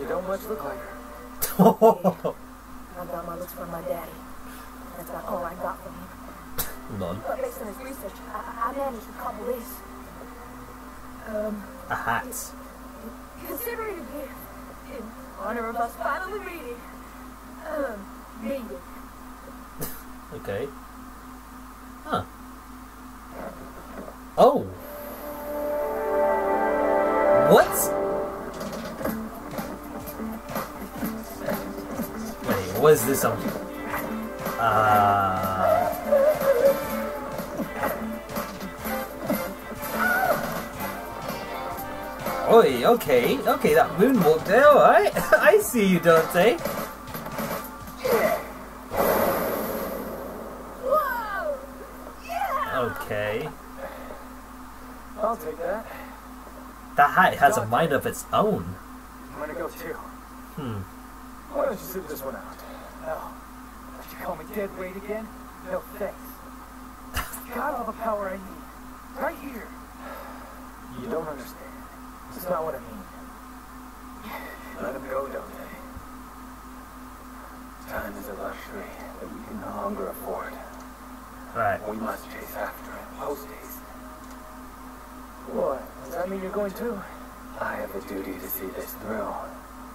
You don't much look like her. My grandma looks for my daddy. That's about all I got from him. None. But based on his research, I managed to cobble this. A hat. Consider it here in honor of us finally meeting. Okay. Huh. Oh. What? Wait, what was this song? Oi, okay, okay, that moonwalk there, alright. I see you, Dante. Okay. I'll take that. That hat has a mind of its own. I'm gonna go too. Why don't you sit this one out? No. You call me dead weight again? No thanks. I've got all the power I need. Right here. You don't understand. That's not what I mean. Let him go, Dante. Time is a luxury that we can no longer afford. Right. We must chase after it post-haste. What? Does that mean you're going too? I have a duty to see this through.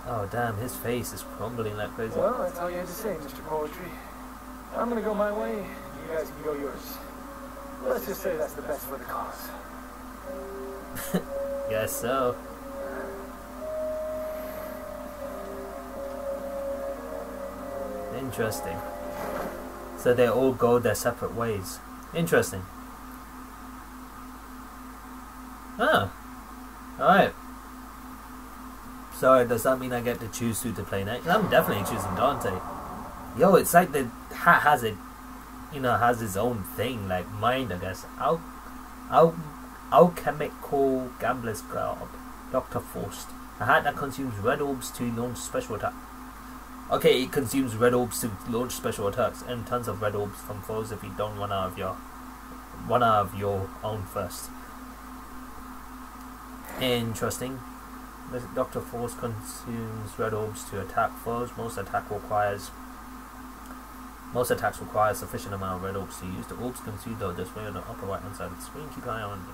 Oh damn, his face is crumbling like crazy. Well, that's all you had to say, Mr. Poetry. I'm gonna go my way, and you guys can go yours. Let's just say that's the best for the cause. Guess so. Interesting. So they all go their separate ways. Interesting. Oh. Alright. So does that mean I get to choose who to play next? I'm definitely choosing Dante. Yo, it's like the hat has it, you know, has its own thing, like mine, I guess. Alchemical Gambler's Garb. Doctor Faust. A hat that consumes red orbs to launch special attack. Okay, it consumes red orbs to launch special attacks, and tons of red orbs from foes if you don't run out of your own first. Interesting. Dr. Faust consumes red orbs to attack foes. Most attacks require sufficient amount of red orbs to use. The orbs consumed are displayed on the upper right hand side of the screen. Keep an eye on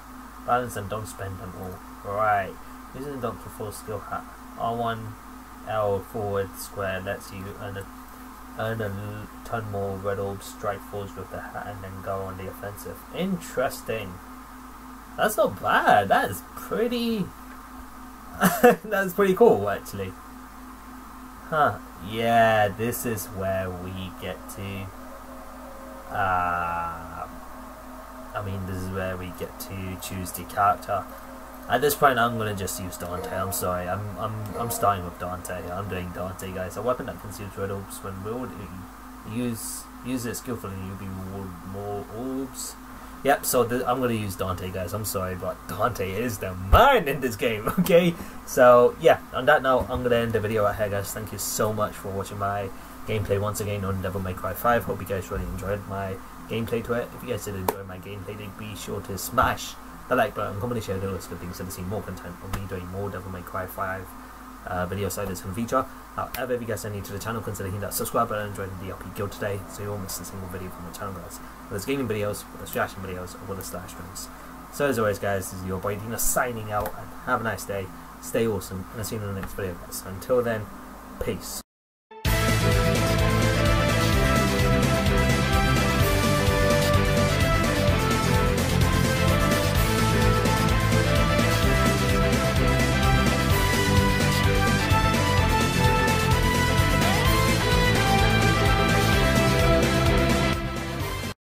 balance and don't spend them all. Right. Using the Dr. Faust skill hat. R1L forward square lets you earn a ton more red orbs, strike foes with the hat, and then go on the offensive. Interesting. That's not bad. That is pretty. That's pretty cool, actually. Huh. Yeah, this is where we get to. This is where we get to choose the character. At this point, I'm gonna just use Dante. I'm sorry. I'm starting with Dante. I'm doing Dante, guys. A weapon that consumes red orbs when wielded. Use it skillfully, you'll be rewarded more orbs. Yep, so I'm going to use Dante, guys. I'm sorry, but Dante is the man in this game, okay? So, yeah, on that note, I'm going to end the video right here, guys. Thank you so much for watching my gameplay once again on Devil May Cry 5. Hope you guys really enjoyed my gameplay to it. If you guys did enjoy my gameplay, then be sure to smash the like button, comment, and share the list of things so to see more content of me doing more Devil May Cry 5 videos like this in the future. However, if you guys are new to the channel, consider hitting that subscribe button and join the DLP Guild today so you won't miss a single video from the channel, guys. Whether it's gaming videos, whether it's reaction videos, or whether it's live streams. So as always, guys, this is your boy Dino signing out, and have a nice day, stay awesome, and I'll see you in the next video, guys. Until then, peace.